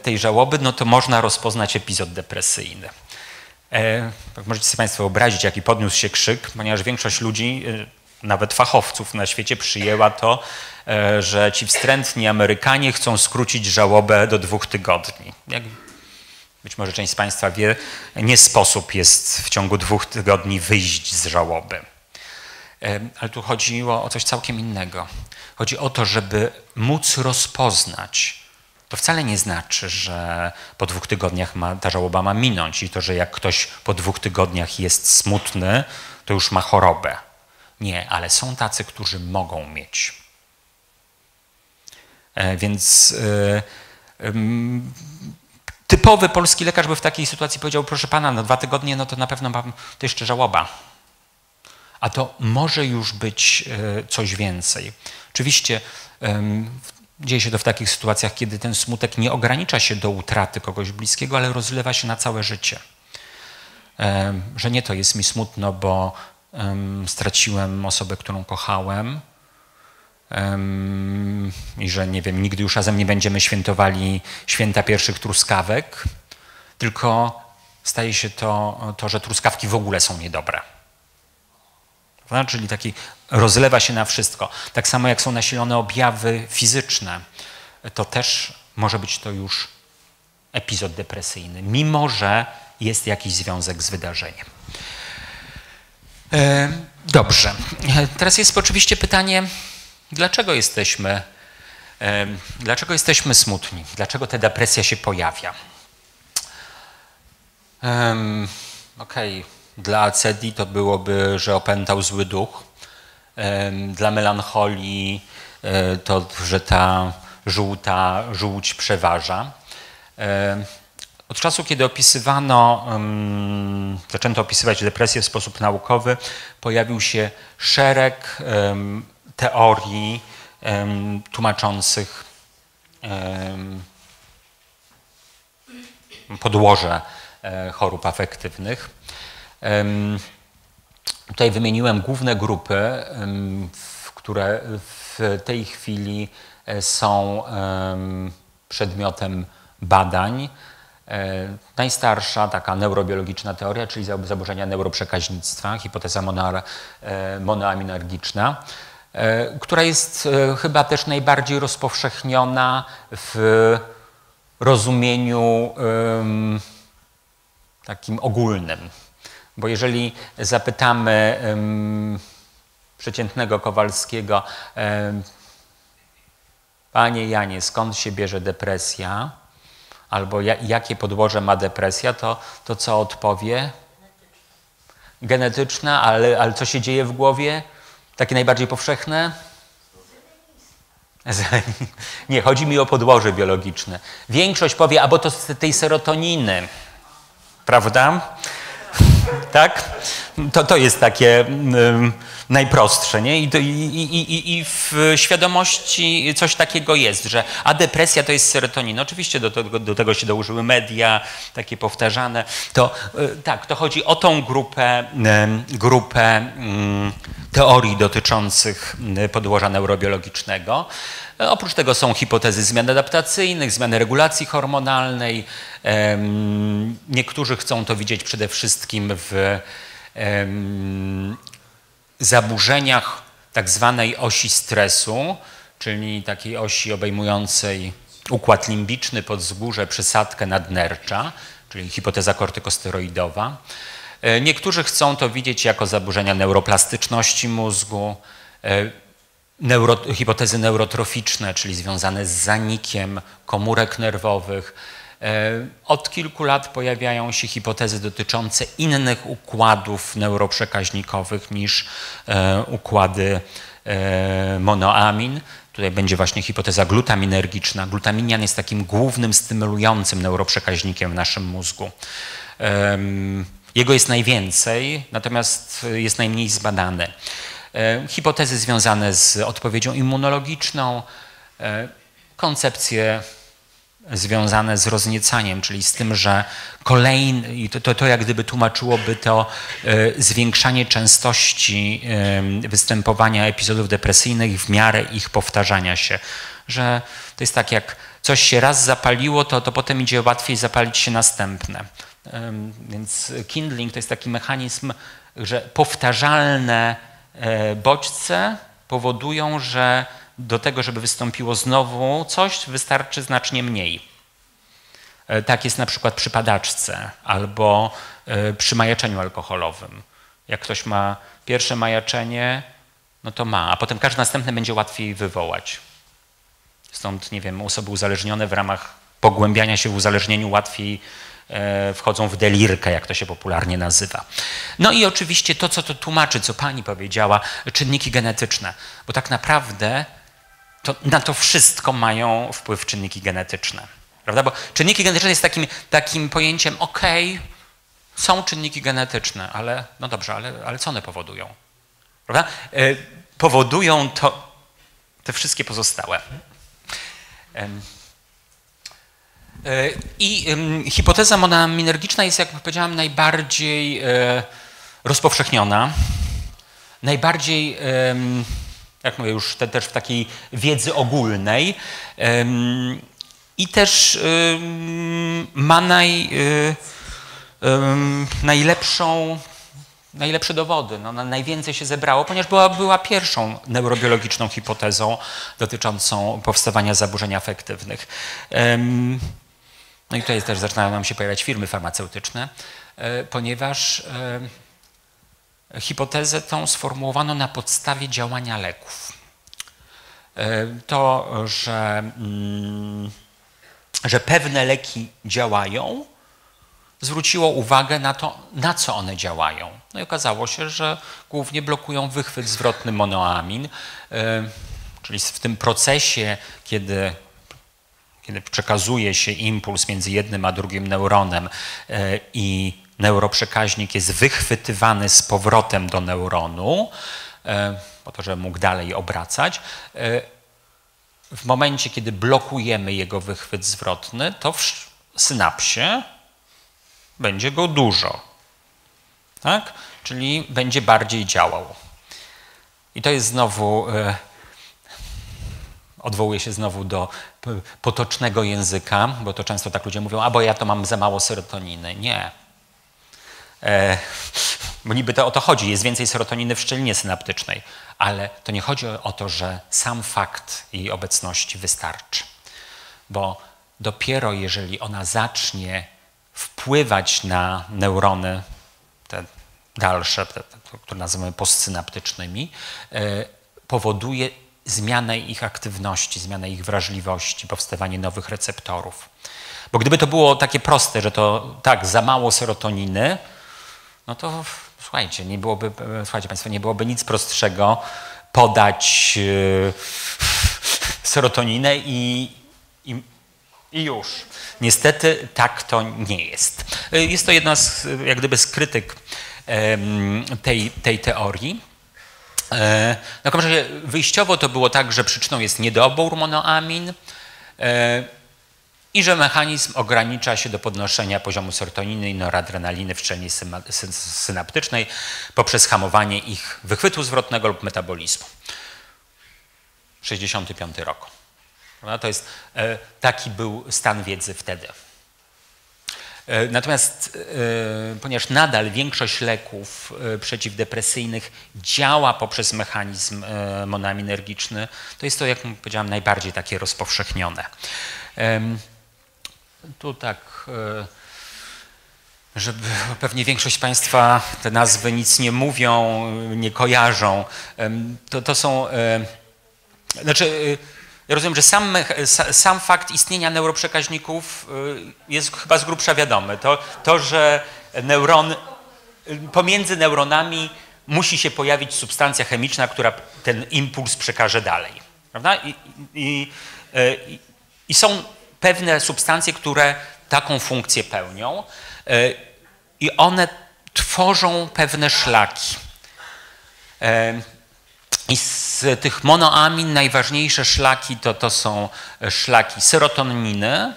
tej żałoby, no to można rozpoznać epizod depresyjny. Możecie sobie Państwo wyobrazić, jaki podniósł się krzyk, ponieważ większość ludzi, nawet fachowców na świecie, przyjęła to, że ci wstrętni Amerykanie chcą skrócić żałobę do dwóch tygodni. Jak być może część z Państwa wie, nie sposób jest w ciągu dwóch tygodni wyjść z żałoby. Ale tu chodziło o coś całkiem innego. Chodzi o to, żeby móc rozpoznać. To wcale nie znaczy, że po dwóch tygodniach ma, ta żałoba ma minąć i to, że jak ktoś po dwóch tygodniach jest smutny, to już ma chorobę. Nie, ale są tacy, którzy mogą mieć. Więc Yy, yy, typowy polski lekarz by w takiej sytuacji powiedział, proszę pana, no dwa tygodnie, no to na pewno mam, to jeszcze żałoba. A to może już być coś więcej. Oczywiście dzieje się to w takich sytuacjach, kiedy ten smutek nie ogranicza się do utraty kogoś bliskiego, ale rozlewa się na całe życie. Że nie to jest mi smutno, bo straciłem osobę, którą kochałem, i że nie wiem, nigdy już razem nie będziemy świętowali święta pierwszych truskawek, tylko staje się to, to że truskawki w ogóle są niedobre. Prawda? Czyli taki rozlewa się na wszystko. Tak samo jak są nasilone objawy fizyczne, to też może być to już epizod depresyjny, mimo że jest jakiś związek z wydarzeniem. Dobrze. Teraz jest oczywiście pytanie, Dlaczego jesteśmy, dlaczego jesteśmy smutni? Dlaczego ta depresja się pojawia? Um, Okej, okay. Dla Alcedii to byłoby, że opętał zły duch. Um, dla melancholii um, to, że ta żółta żółć przeważa. Um, od czasu, kiedy opisywano, um, zaczęto opisywać depresję w sposób naukowy, pojawił się szereg um, teorii um, tłumaczących um, podłoże um, chorób afektywnych. Um, tutaj wymieniłem główne grupy, um, w które w tej chwili są um, przedmiotem badań. Um, najstarsza taka neurobiologiczna teoria, czyli zaburzenia neuroprzekaźnictwa, hipoteza mono, monoaminergiczna, która jest chyba też najbardziej rozpowszechniona w rozumieniu um, takim ogólnym. Bo jeżeli zapytamy um, przeciętnego Kowalskiego, um, panie Janie, skąd się bierze depresja, albo ja, jakie podłoże ma depresja, to, to co odpowie? Genetyczna, Genetyczna ale, ale co się dzieje w głowie? Takie najbardziej powszechne? Nie, chodzi mi o podłoże biologiczne. Większość powie, a bo to z tej serotoniny. Prawda? tak? To, to jest takie um, najprostsze, nie? I, i, i, i w świadomości coś takiego jest, że a depresja to jest serotonin. Oczywiście do tego, do tego się dołożyły media, takie powtarzane. To tak, to chodzi o tą grupę, grupę teorii dotyczących podłoża neurobiologicznego. Oprócz tego są hipotezy zmian adaptacyjnych, zmiany regulacji hormonalnej. Niektórzy chcą to widzieć przede wszystkim w zaburzeniach tak zwanej osi stresu, czyli takiej osi obejmującej układ limbiczny, podzgórze, przysadkę nadnercza, czyli hipoteza kortykosteroidowa. Niektórzy chcą to widzieć jako zaburzenia neuroplastyczności mózgu, neuro, hipotezy neurotroficzne, czyli związane z zanikiem komórek nerwowych. Od kilku lat pojawiają się hipotezy dotyczące innych układów neuroprzekaźnikowych niż układy monoamin. Tutaj będzie właśnie hipoteza glutaminergiczna. Glutaminian jest takim głównym stymulującym neuroprzekaźnikiem w naszym mózgu. Jego jest najwięcej, natomiast jest najmniej zbadany. Hipotezy związane z odpowiedzią immunologiczną, koncepcje związane z rozniecaniem, czyli z tym, że kolejny, to, to, to jak gdyby tłumaczyłoby to y, zwiększanie częstości y, występowania epizodów depresyjnych w miarę ich powtarzania się, że to jest tak, jak coś się raz zapaliło, to, to potem idzie łatwiej zapalić się następne. Y, więc kindling to jest taki mechanizm, że powtarzalne y, bodźce powodują, że do tego, żeby wystąpiło znowu coś, wystarczy znacznie mniej. Tak jest na przykład przy padaczce albo przy majaczeniu alkoholowym. Jak ktoś ma pierwsze majaczenie, no to ma, a potem każde następne będzie łatwiej wywołać. Stąd, nie wiem, osoby uzależnione w ramach pogłębiania się w uzależnieniu łatwiej wchodzą w delirkę, jak to się popularnie nazywa. No i oczywiście to, co to tłumaczy, co pani powiedziała, czynniki genetyczne, bo tak naprawdę to na to wszystko mają wpływ czynniki genetyczne, prawda? Bo czynniki genetyczne jest takim, takim pojęciem, okej, okay, są czynniki genetyczne, ale no dobrze, ale, ale co one powodują? Prawda? E, powodują to te wszystkie pozostałe. E, e, I e, hipoteza monoaminergiczna jest, jak powiedziałam, najbardziej e, rozpowszechniona, najbardziej... E, jak mówię, już te, też w takiej wiedzy ogólnej ym, i też ym, ma naj, y, ym, najlepszą, najlepsze dowody, no, najwięcej się zebrało, ponieważ była, była pierwszą neurobiologiczną hipotezą dotyczącą powstawania zaburzeń afektywnych. Ym, no i tutaj też zaczynają nam się pojawiać firmy farmaceutyczne, y, ponieważ... Y, Hipotezę tą sformułowano na podstawie działania leków. To, że, że pewne leki działają, zwróciło uwagę na to, na co one działają. No i okazało się, że głównie blokują wychwyt zwrotny monoamin, czyli w tym procesie, kiedy... kiedy przekazuje się impuls między jednym a drugim neuronem i neuroprzekaźnik jest wychwytywany z powrotem do neuronu, po to, żeby mógł dalej obracać. W momencie, kiedy blokujemy jego wychwyt zwrotny, to w synapsie będzie go dużo, tak? Czyli będzie bardziej działał. I to jest znowu... Odwołuję się znowu do potocznego języka, bo to często tak ludzie mówią, a bo ja to mam za mało serotoniny. Nie. E, bo niby to o to chodzi, jest więcej serotoniny w szczelinie synaptycznej, ale to nie chodzi o to, że sam fakt jej obecności wystarczy. Bo dopiero jeżeli ona zacznie wpływać na neurony, te dalsze, te, te, które nazywamy postsynaptycznymi, e, powoduje zmianę ich aktywności, zmianę ich wrażliwości, powstawanie nowych receptorów. Bo gdyby to było takie proste, że to tak, za mało serotoniny, no to słuchajcie, nie byłoby, słuchajcie Państwo, nie byłoby nic prostszego podać yy, serotoninę i, i, i już. Niestety tak to nie jest. Jest to jedna z, jak gdyby, z krytyk tej, tej teorii. W każdym razie wyjściowo to było tak, że przyczyną jest niedobór monoamin i że mechanizm ogranicza się do podnoszenia poziomu serotoniny i noradrenaliny w szczelinie synaptycznej poprzez hamowanie ich wychwytu zwrotnego lub metabolizmu. sześćdziesiąty piąty rok. To jest, taki był stan wiedzy wtedy. Natomiast ponieważ nadal większość leków przeciwdepresyjnych działa poprzez mechanizm monoaminergiczny, to jest to, jak powiedziałam, najbardziej takie rozpowszechnione. Tu tak, żeby pewnie większość Państwa te nazwy nic nie mówią, nie kojarzą. To, to są, znaczy ja rozumiem, że sam, sam fakt istnienia neuroprzekaźników jest chyba z grubsza wiadomy. To, to że neuron, pomiędzy neuronami musi się pojawić substancja chemiczna, która ten impuls przekaże dalej. Prawda? I, i, i, i są pewne substancje, które taką funkcję pełnią i one tworzą pewne szlaki. I z tych monoamin najważniejsze szlaki to, to są szlaki serotoniny,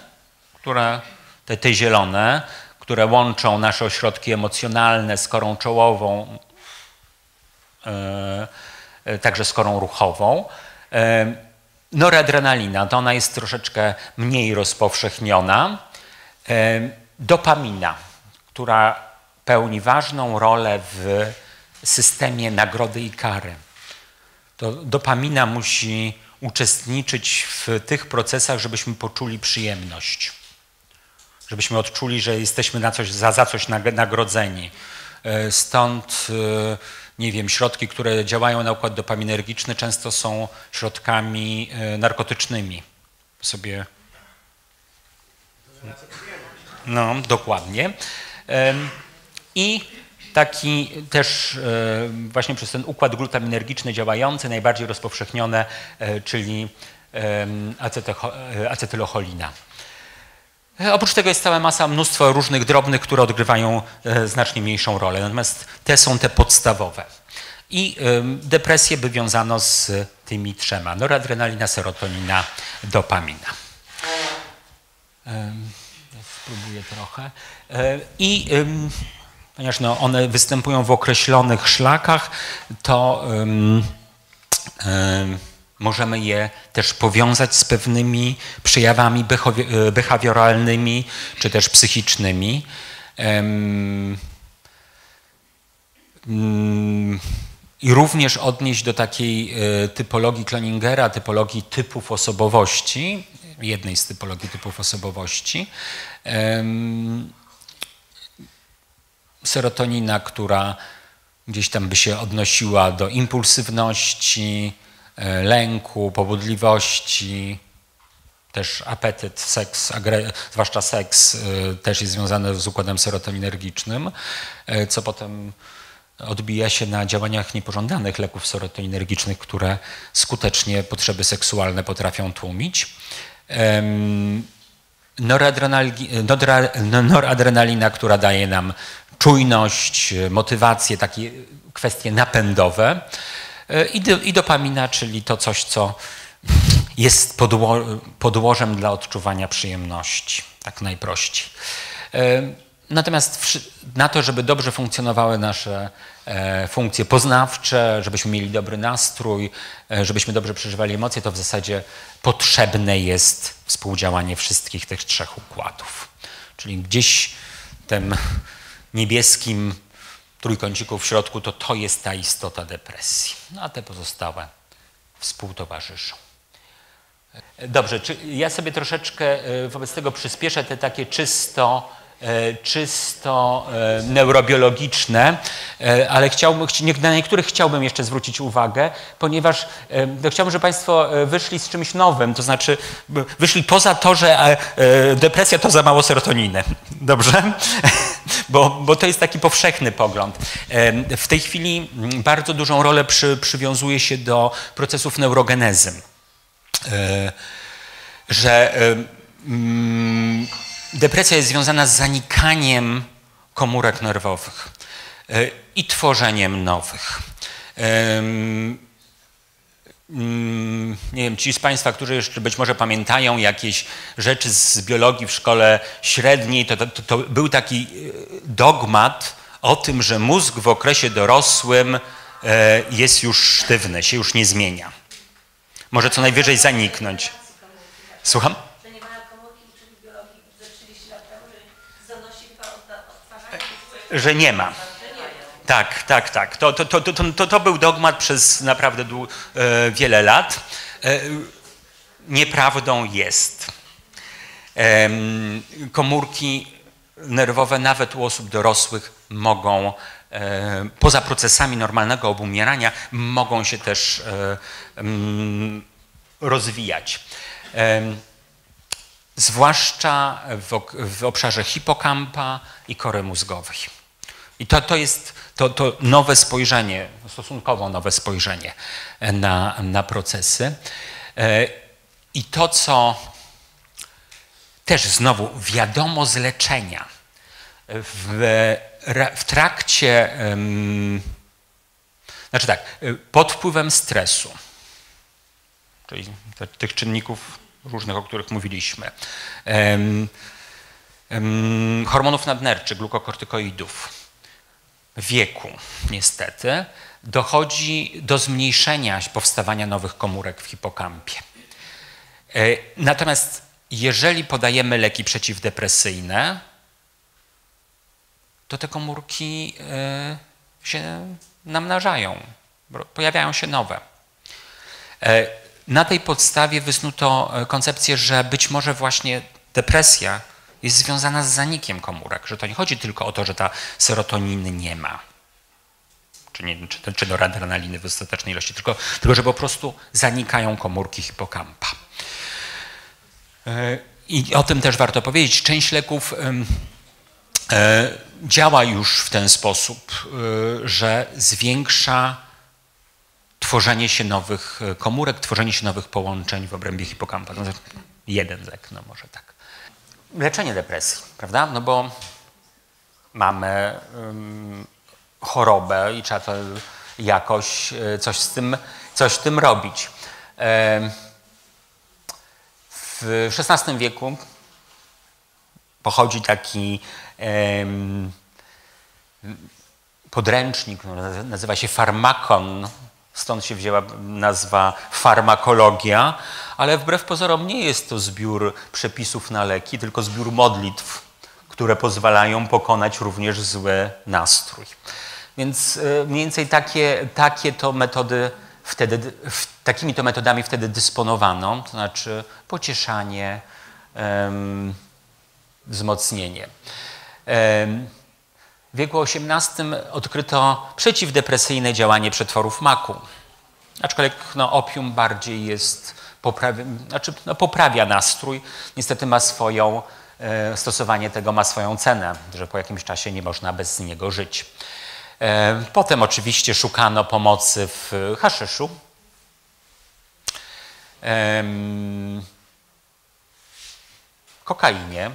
które, te, te zielone, które łączą nasze ośrodki emocjonalne z korą czołową, yy, także z korą ruchową. Yy, noradrenalina, to ona jest troszeczkę mniej rozpowszechniona. Yy, dopamina, która pełni ważną rolę w systemie nagrody i kary. To dopamina musi uczestniczyć w tych procesach, żebyśmy poczuli przyjemność, żebyśmy odczuli, że jesteśmy na coś, za, za coś nagrodzeni. Stąd, nie wiem, środki, które działają na układ dopaminergiczny, często są środkami narkotycznymi. Sobie... No, dokładnie. I... Taki też właśnie przez ten układ glutaminergiczny działający, najbardziej rozpowszechnione, czyli acetylocholina. Oprócz tego jest cała masa, mnóstwo różnych drobnych, które odgrywają znacznie mniejszą rolę. Natomiast te są te podstawowe. I depresję by wiązano z tymi trzema. Noradrenalina, serotonina, dopamina. Spróbuję trochę. I... Ponieważ no, one występują w określonych szlakach, to um, um, możemy je też powiązać z pewnymi przejawami behawioralnymi czy też psychicznymi. Um, um, I również odnieść do takiej typologii Klöningera, typologii typów osobowości, jednej z typologii typów osobowości. Um, Serotonina, która gdzieś tam by się odnosiła do impulsywności, lęku, pobudliwości, też apetyt, seks, zwłaszcza seks też jest związany z układem serotoninergicznym, co potem odbija się na działaniach niepożądanych leków serotoninergicznych, które skutecznie potrzeby seksualne potrafią tłumić. Noradrenalina, która daje nam czujność, motywację, takie kwestie napędowe i, do, i dopamina, czyli to coś, co jest podło, podłożem dla odczuwania przyjemności, tak najprościej. Natomiast na to, żeby dobrze funkcjonowały nasze funkcje poznawcze, żebyśmy mieli dobry nastrój, żebyśmy dobrze przeżywali emocje, to w zasadzie potrzebne jest współdziałanie wszystkich tych trzech układów. Czyli gdzieś ten... niebieskim trójkąciku w środku, to to jest ta istota depresji. No a te pozostałe współtowarzyszą. Dobrze, czy ja sobie troszeczkę wobec tego przyspieszę te takie czysto, czysto neurobiologiczne, ale chciałbym, na niektórych chciałbym jeszcze zwrócić uwagę, ponieważ chciałbym, żeby Państwo wyszli z czymś nowym, to znaczy wyszli poza to, że depresja to za mało serotoniny. Dobrze? Bo, bo to jest taki powszechny pogląd. W tej chwili bardzo dużą rolę przy, przywiązuje się do procesów neurogenezy. Że depresja jest związana z zanikaniem komórek nerwowych. i tworzeniem nowych. Nie wiem, ci z Państwa, którzy jeszcze być może pamiętają jakieś rzeczy z biologii w szkole średniej, to, to, to był taki dogmat o tym, że mózg w okresie dorosłym jest już sztywny, się już nie zmienia. Może co najwyżej zaniknąć. Słucham? Że nie ma. Tak, tak, tak. To, to, to, to, to był dogmat przez naprawdę dłu, e, wiele lat. E, nieprawdą jest. E, komórki nerwowe nawet u osób dorosłych mogą, e, poza procesami normalnego obumierania, mogą się też e, m, rozwijać. E, zwłaszcza w, w obszarze hipokampa i kory mózgowej. I to, to jest to, to nowe spojrzenie, stosunkowo nowe spojrzenie na, na procesy. I to, co też znowu wiadomo z leczenia, w, w trakcie, znaczy tak, pod wpływem stresu, czyli tych czynników różnych, o których mówiliśmy, hormonów nadnerczych, glukokortykoidów, wieku niestety, dochodzi do zmniejszenia powstawania nowych komórek w hipokampie. Natomiast jeżeli podajemy leki przeciwdepresyjne, to te komórki się namnażają, pojawiają się nowe. Na tej podstawie wysnuto koncepcję, że być może właśnie depresja jest związana z zanikiem komórek, że to nie chodzi tylko o to, że ta serotoniny nie ma, czy, nie, czy, czy noradrenaliny w dostatecznej ilości, tylko, tylko że po prostu zanikają komórki hipokampa. I o tym też warto powiedzieć. Część leków działa już w ten sposób, że zwiększa tworzenie się nowych komórek, tworzenie się nowych połączeń w obrębie hipokampa. No, jeden lek, no może tak. Leczenie depresji, prawda? No bo mamy um, chorobę i trzeba to jakoś coś z tym, coś z tym robić. W szesnastym wieku pochodzi taki um, podręcznik, który nazywa się farmakon. Stąd się wzięła nazwa farmakologia, ale wbrew pozorom nie jest to zbiór przepisów na leki, tylko zbiór modlitw, które pozwalają pokonać również zły nastrój. Więc mniej więcej takie, takie to metody wtedy, takimi to metodami wtedy dysponowano, to znaczy pocieszanie, um, wzmocnienie. Um, W wieku osiemnastym odkryto przeciwdepresyjne działanie przetworów maku. Aczkolwiek no, opium bardziej jest, poprawia, znaczy, no, poprawia nastrój. Niestety ma swoją, e, stosowanie tego ma swoją cenę, że po jakimś czasie nie można bez niego żyć. E, potem oczywiście szukano pomocy w haszyszu. E, kokainie.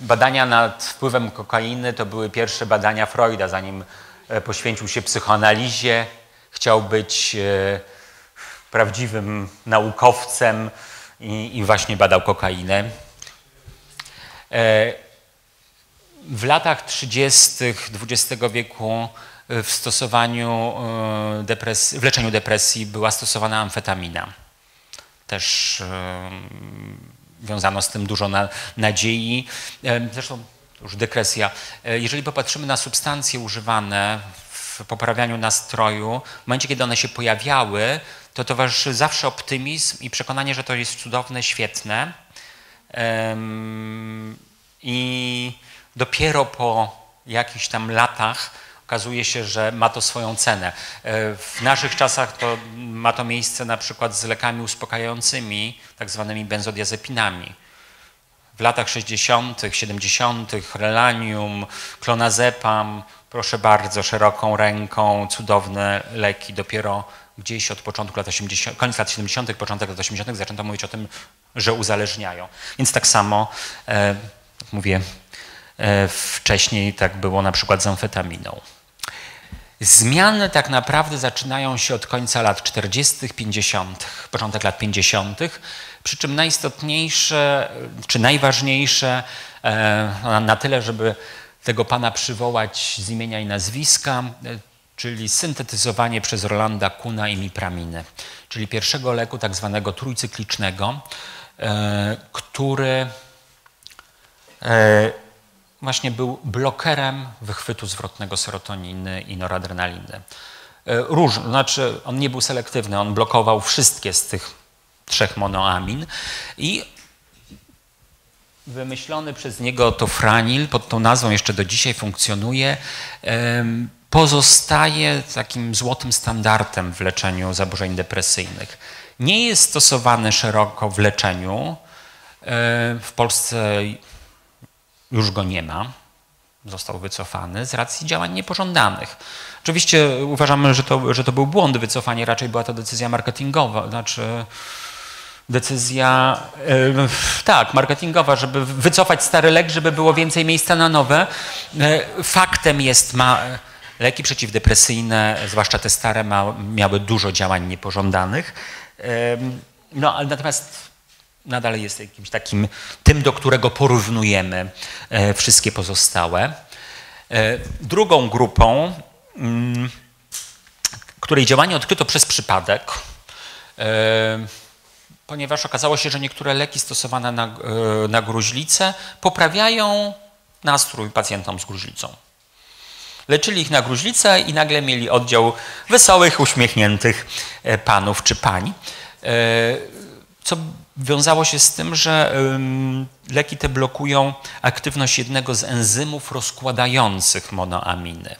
Badania nad wpływem kokainy to były pierwsze badania Freuda, zanim poświęcił się psychoanalizie. Chciał być prawdziwym naukowcem i, i właśnie badał kokainę. W latach trzydziestych dwudziestego wieku w stosowaniu depresji, w leczeniu depresji była stosowana amfetamina. Też wiązano z tym dużo na, nadziei. Zresztą, już dygresja, jeżeli popatrzymy na substancje używane w poprawianiu nastroju, w momencie, kiedy one się pojawiały, to towarzyszy zawsze optymizm i przekonanie, że to jest cudowne, świetne. I dopiero po jakichś tam latach okazuje się, że ma to swoją cenę. W naszych czasach to ma to miejsce na przykład z lekami uspokajającymi, tak zwanymi benzodiazepinami. W latach sześćdziesiątych, siedemdziesiątych relanium, klonazepam, proszę bardzo, szeroką ręką, cudowne leki. Dopiero gdzieś od początku lat osiemdziesiątych, koniec lat siedemdziesiątych, początek lat osiemdziesiątych zaczęto mówić o tym, że uzależniają. Więc tak samo, e, mówię, Wcześniej tak było na przykład z amfetaminą. Zmiany tak naprawdę zaczynają się od końca lat czterdziestych, pięćdziesiątych, początek lat pięćdziesiątych, przy czym najistotniejsze czy najważniejsze na tyle, żeby tego pana przywołać z imienia i nazwiska, czyli syntetyzowanie przez Rolanda Kuna imipraminy, czyli pierwszego leku tak zwanego trójcyklicznego, który właśnie był blokerem wychwytu zwrotnego serotoniny i noradrenaliny. Róż, znaczy on nie był selektywny, on blokował wszystkie z tych trzech monoamin i wymyślony przez niego tofranil, pod tą nazwą jeszcze do dzisiaj funkcjonuje, pozostaje takim złotym standardem w leczeniu zaburzeń depresyjnych. Nie jest stosowany szeroko w leczeniu. W Polsce już go nie ma, został wycofany z racji działań niepożądanych. Oczywiście uważamy, że to, że to był błąd, wycofanie raczej była to decyzja marketingowa, znaczy decyzja, yy, tak, marketingowa, żeby wycofać stary lek, żeby było więcej miejsca na nowe. Yy, faktem jest, ma, leki przeciwdepresyjne, zwłaszcza te stare, ma, miały dużo działań niepożądanych, yy, no ale natomiast nadal jest jakimś takim, tym, do którego porównujemy wszystkie pozostałe. Drugą grupą, której działanie odkryto przez przypadek, ponieważ okazało się, że niektóre leki stosowane na, na gruźlicę poprawiają nastrój pacjentom z gruźlicą. Leczyli ich na gruźlicę i nagle mieli oddział wesołych, uśmiechniętych panów czy pań, co wiązało się z tym, że leki te blokują aktywność jednego z enzymów rozkładających monoaminy.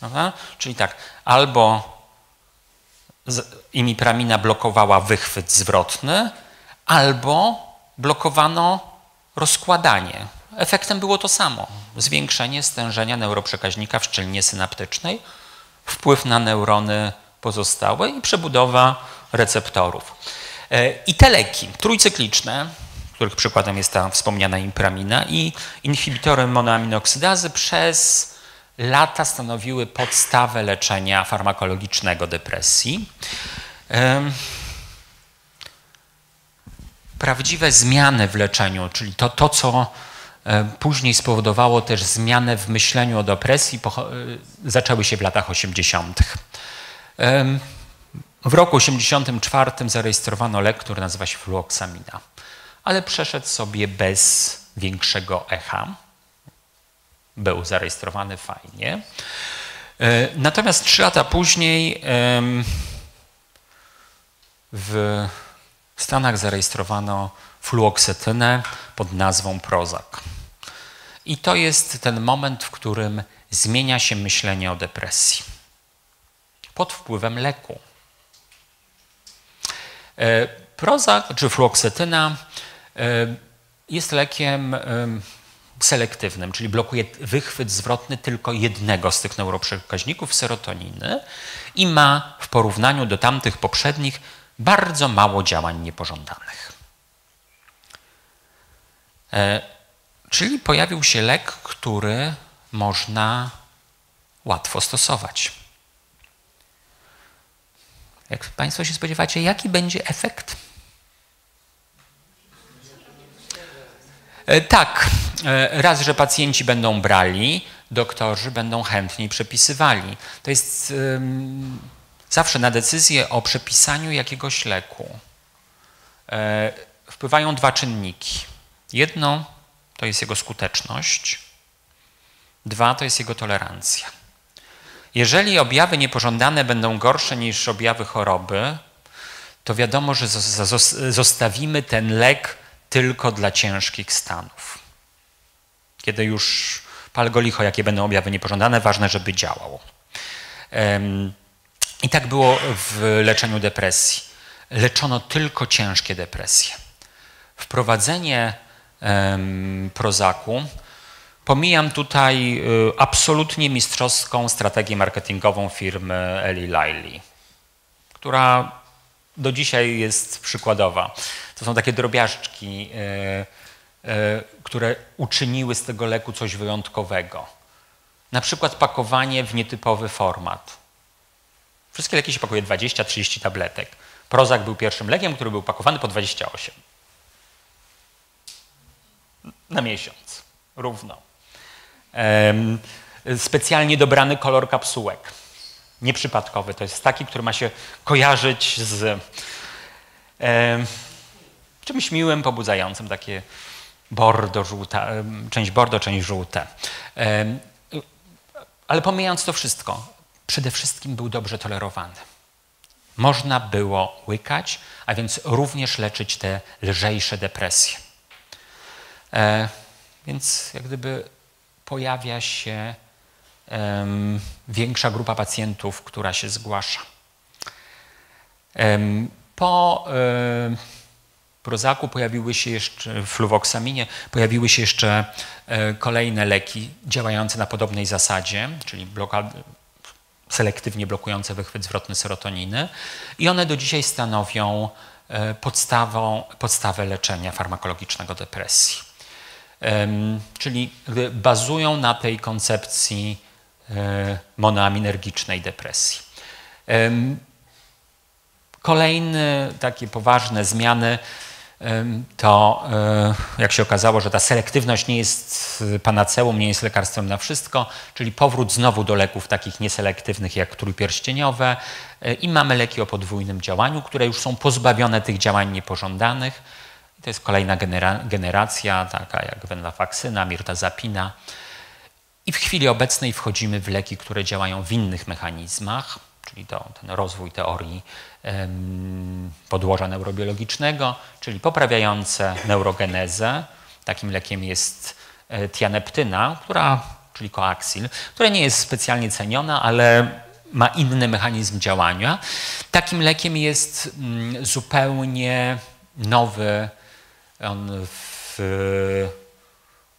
Aha? Czyli tak, albo imipramina blokowała wychwyt zwrotny, albo blokowano rozkładanie. Efektem było to samo. Zwiększenie stężenia neuroprzekaźnika w szczelinie synaptycznej, wpływ na neurony pozostałe i przebudowa receptorów. I te leki trójcykliczne, których przykładem jest ta wspomniana imipramina, i inhibitory monoaminoksydazy przez lata stanowiły podstawę leczenia farmakologicznego depresji. Prawdziwe zmiany w leczeniu, czyli to, to co później spowodowało też zmianę w myśleniu o depresji, zaczęły się w latach osiemdziesiątych. W roku osiemdziesiątym czwartym zarejestrowano lek, który nazywa się fluoksamina, ale przeszedł sobie bez większego echa. Był zarejestrowany fajnie. Natomiast trzy lata później w Stanach zarejestrowano fluoksetynę pod nazwą Prozac. I to jest ten moment, w którym zmienia się myślenie o depresji pod wpływem leku. Prozac czy fluoksetyna jest lekiem selektywnym, czyli blokuje wychwyt zwrotny tylko jednego z tych neuroprzekaźników, serotoniny, i ma w porównaniu do tamtych poprzednich bardzo mało działań niepożądanych. Czyli pojawił się lek, który można łatwo stosować. Jak Państwo się spodziewacie, jaki będzie efekt? Tak, raz, że pacjenci będą brali, doktorzy będą chętniej przepisywali. To jest um, zawsze na decyzję o przepisaniu jakiegoś leku E, wpływają dwa czynniki. Jedno to jest jego skuteczność, dwa to jest jego tolerancja. Jeżeli objawy niepożądane będą gorsze niż objawy choroby, to wiadomo, że zostawimy ten lek tylko dla ciężkich stanów. Kiedy już pal go licho, jakie będą objawy niepożądane, ważne, żeby działał. I tak było w leczeniu depresji. Leczono tylko ciężkie depresje. Wprowadzenie Prozacu, pomijam tutaj absolutnie mistrzowską strategię marketingową firmy Eli Lilly, która do dzisiaj jest przykładowa. To są takie drobiażdżki które uczyniły z tego leku coś wyjątkowego. Na przykład pakowanie w nietypowy format. Wszystkie leki się pakuje dwadzieścia trzydzieści tabletek. Prozac był pierwszym lekiem, który był pakowany po dwadzieścia osiem. Na miesiąc, równo. Ehm, specjalnie dobrany kolor kapsułek. Nieprzypadkowy, to jest taki, który ma się kojarzyć z e, czymś miłym, pobudzającym, takie bordo, żółta, część bordo, część żółte. E, ale pomijając to wszystko, przede wszystkim był dobrze tolerowany. Można było łykać, a więc również leczyć te lżejsze depresje. E, więc jak gdyby pojawia się um, większa grupa pacjentów, która się zgłasza. Um, po um, Prozacu pojawiły się jeszcze, w fluwoksaminie pojawiły się jeszcze um, kolejne leki działające na podobnej zasadzie, czyli blokady, selektywnie blokujące wychwyt zwrotny serotoniny, i one do dzisiaj stanowią um, podstawą, podstawę leczenia farmakologicznego depresji. Czyli bazują na tej koncepcji monoaminergicznej depresji. Kolejne takie poważne zmiany to, jak się okazało, że ta selektywność nie jest panaceum, nie jest lekarstwem na wszystko, czyli powrót znowu do leków takich nieselektywnych jak trójpierścieniowe i mamy leki o podwójnym działaniu, które już są pozbawione tych działań niepożądanych. To jest kolejna genera generacja, taka jak venlafaksyna, mirtazapina. I w chwili obecnej wchodzimy w leki, które działają w innych mechanizmach, czyli to, ten rozwój teorii ym, podłoża neurobiologicznego, czyli poprawiające neurogenezę. Takim lekiem jest y, tianeptyna, która, czyli koaksyl, która nie jest specjalnie ceniona, ale ma inny mechanizm działania. Takim lekiem jest y, zupełnie nowy. On w,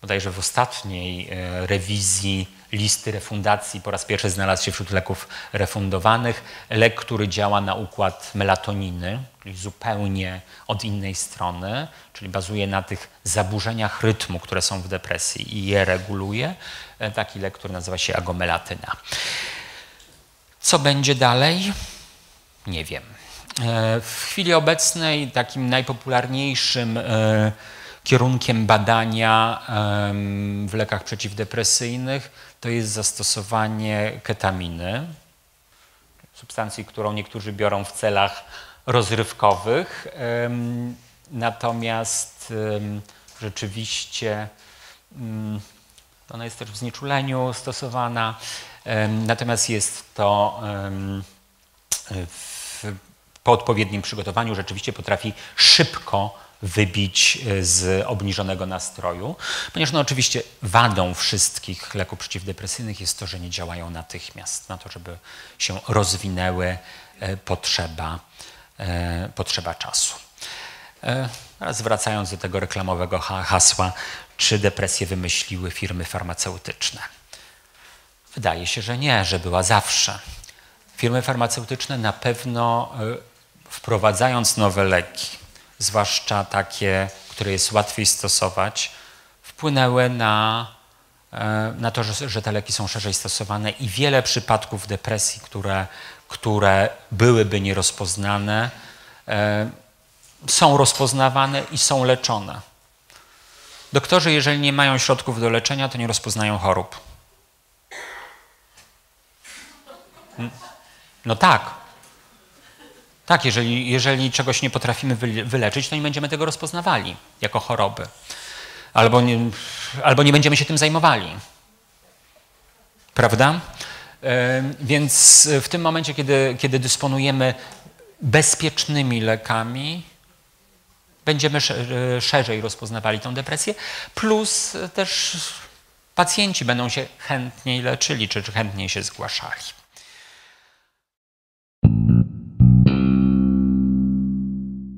bodajże w ostatniej rewizji listy refundacji po raz pierwszy znalazł się wśród leków refundowanych. Lek, który działa na układ melatoniny, czyli zupełnie od innej strony, czyli bazuje na tych zaburzeniach rytmu, które są w depresji i je reguluje. Taki lek, który nazywa się agomelatyna. Co będzie dalej? Nie wiem. W chwili obecnej takim najpopularniejszym kierunkiem badania w lekach przeciwdepresyjnych to jest zastosowanie ketaminy, substancji, którą niektórzy biorą w celach rozrywkowych. Natomiast rzeczywiście ona jest też w znieczuleniu stosowana, natomiast jest to w po odpowiednim przygotowaniu rzeczywiście potrafi szybko wybić z obniżonego nastroju, ponieważ no oczywiście wadą wszystkich leków przeciwdepresyjnych jest to, że nie działają natychmiast. Na to, żeby się rozwinęły, potrzeba, potrzeba czasu. Teraz wracając do tego reklamowego hasła, czy depresję wymyśliły firmy farmaceutyczne? Wydaje się, że nie, że była zawsze. Firmy farmaceutyczne na pewno wprowadzając nowe leki, zwłaszcza takie, które jest łatwiej stosować, wpłynęły na, na to, że, że te leki są szerzej stosowane i wiele przypadków depresji, które, które byłyby nierozpoznane, są rozpoznawane i są leczone. Doktorzy, jeżeli nie mają środków do leczenia, to nie rozpoznają chorób. No tak. Tak, jeżeli, jeżeli czegoś nie potrafimy wyleczyć, to nie będziemy tego rozpoznawali jako choroby. Albo nie, albo nie będziemy się tym zajmowali. Prawda? Więc w tym momencie, kiedy, kiedy dysponujemy bezpiecznymi lekami, będziemy szerzej rozpoznawali tę depresję. Plus też pacjenci będą się chętniej leczyli, czy chętniej się zgłaszali.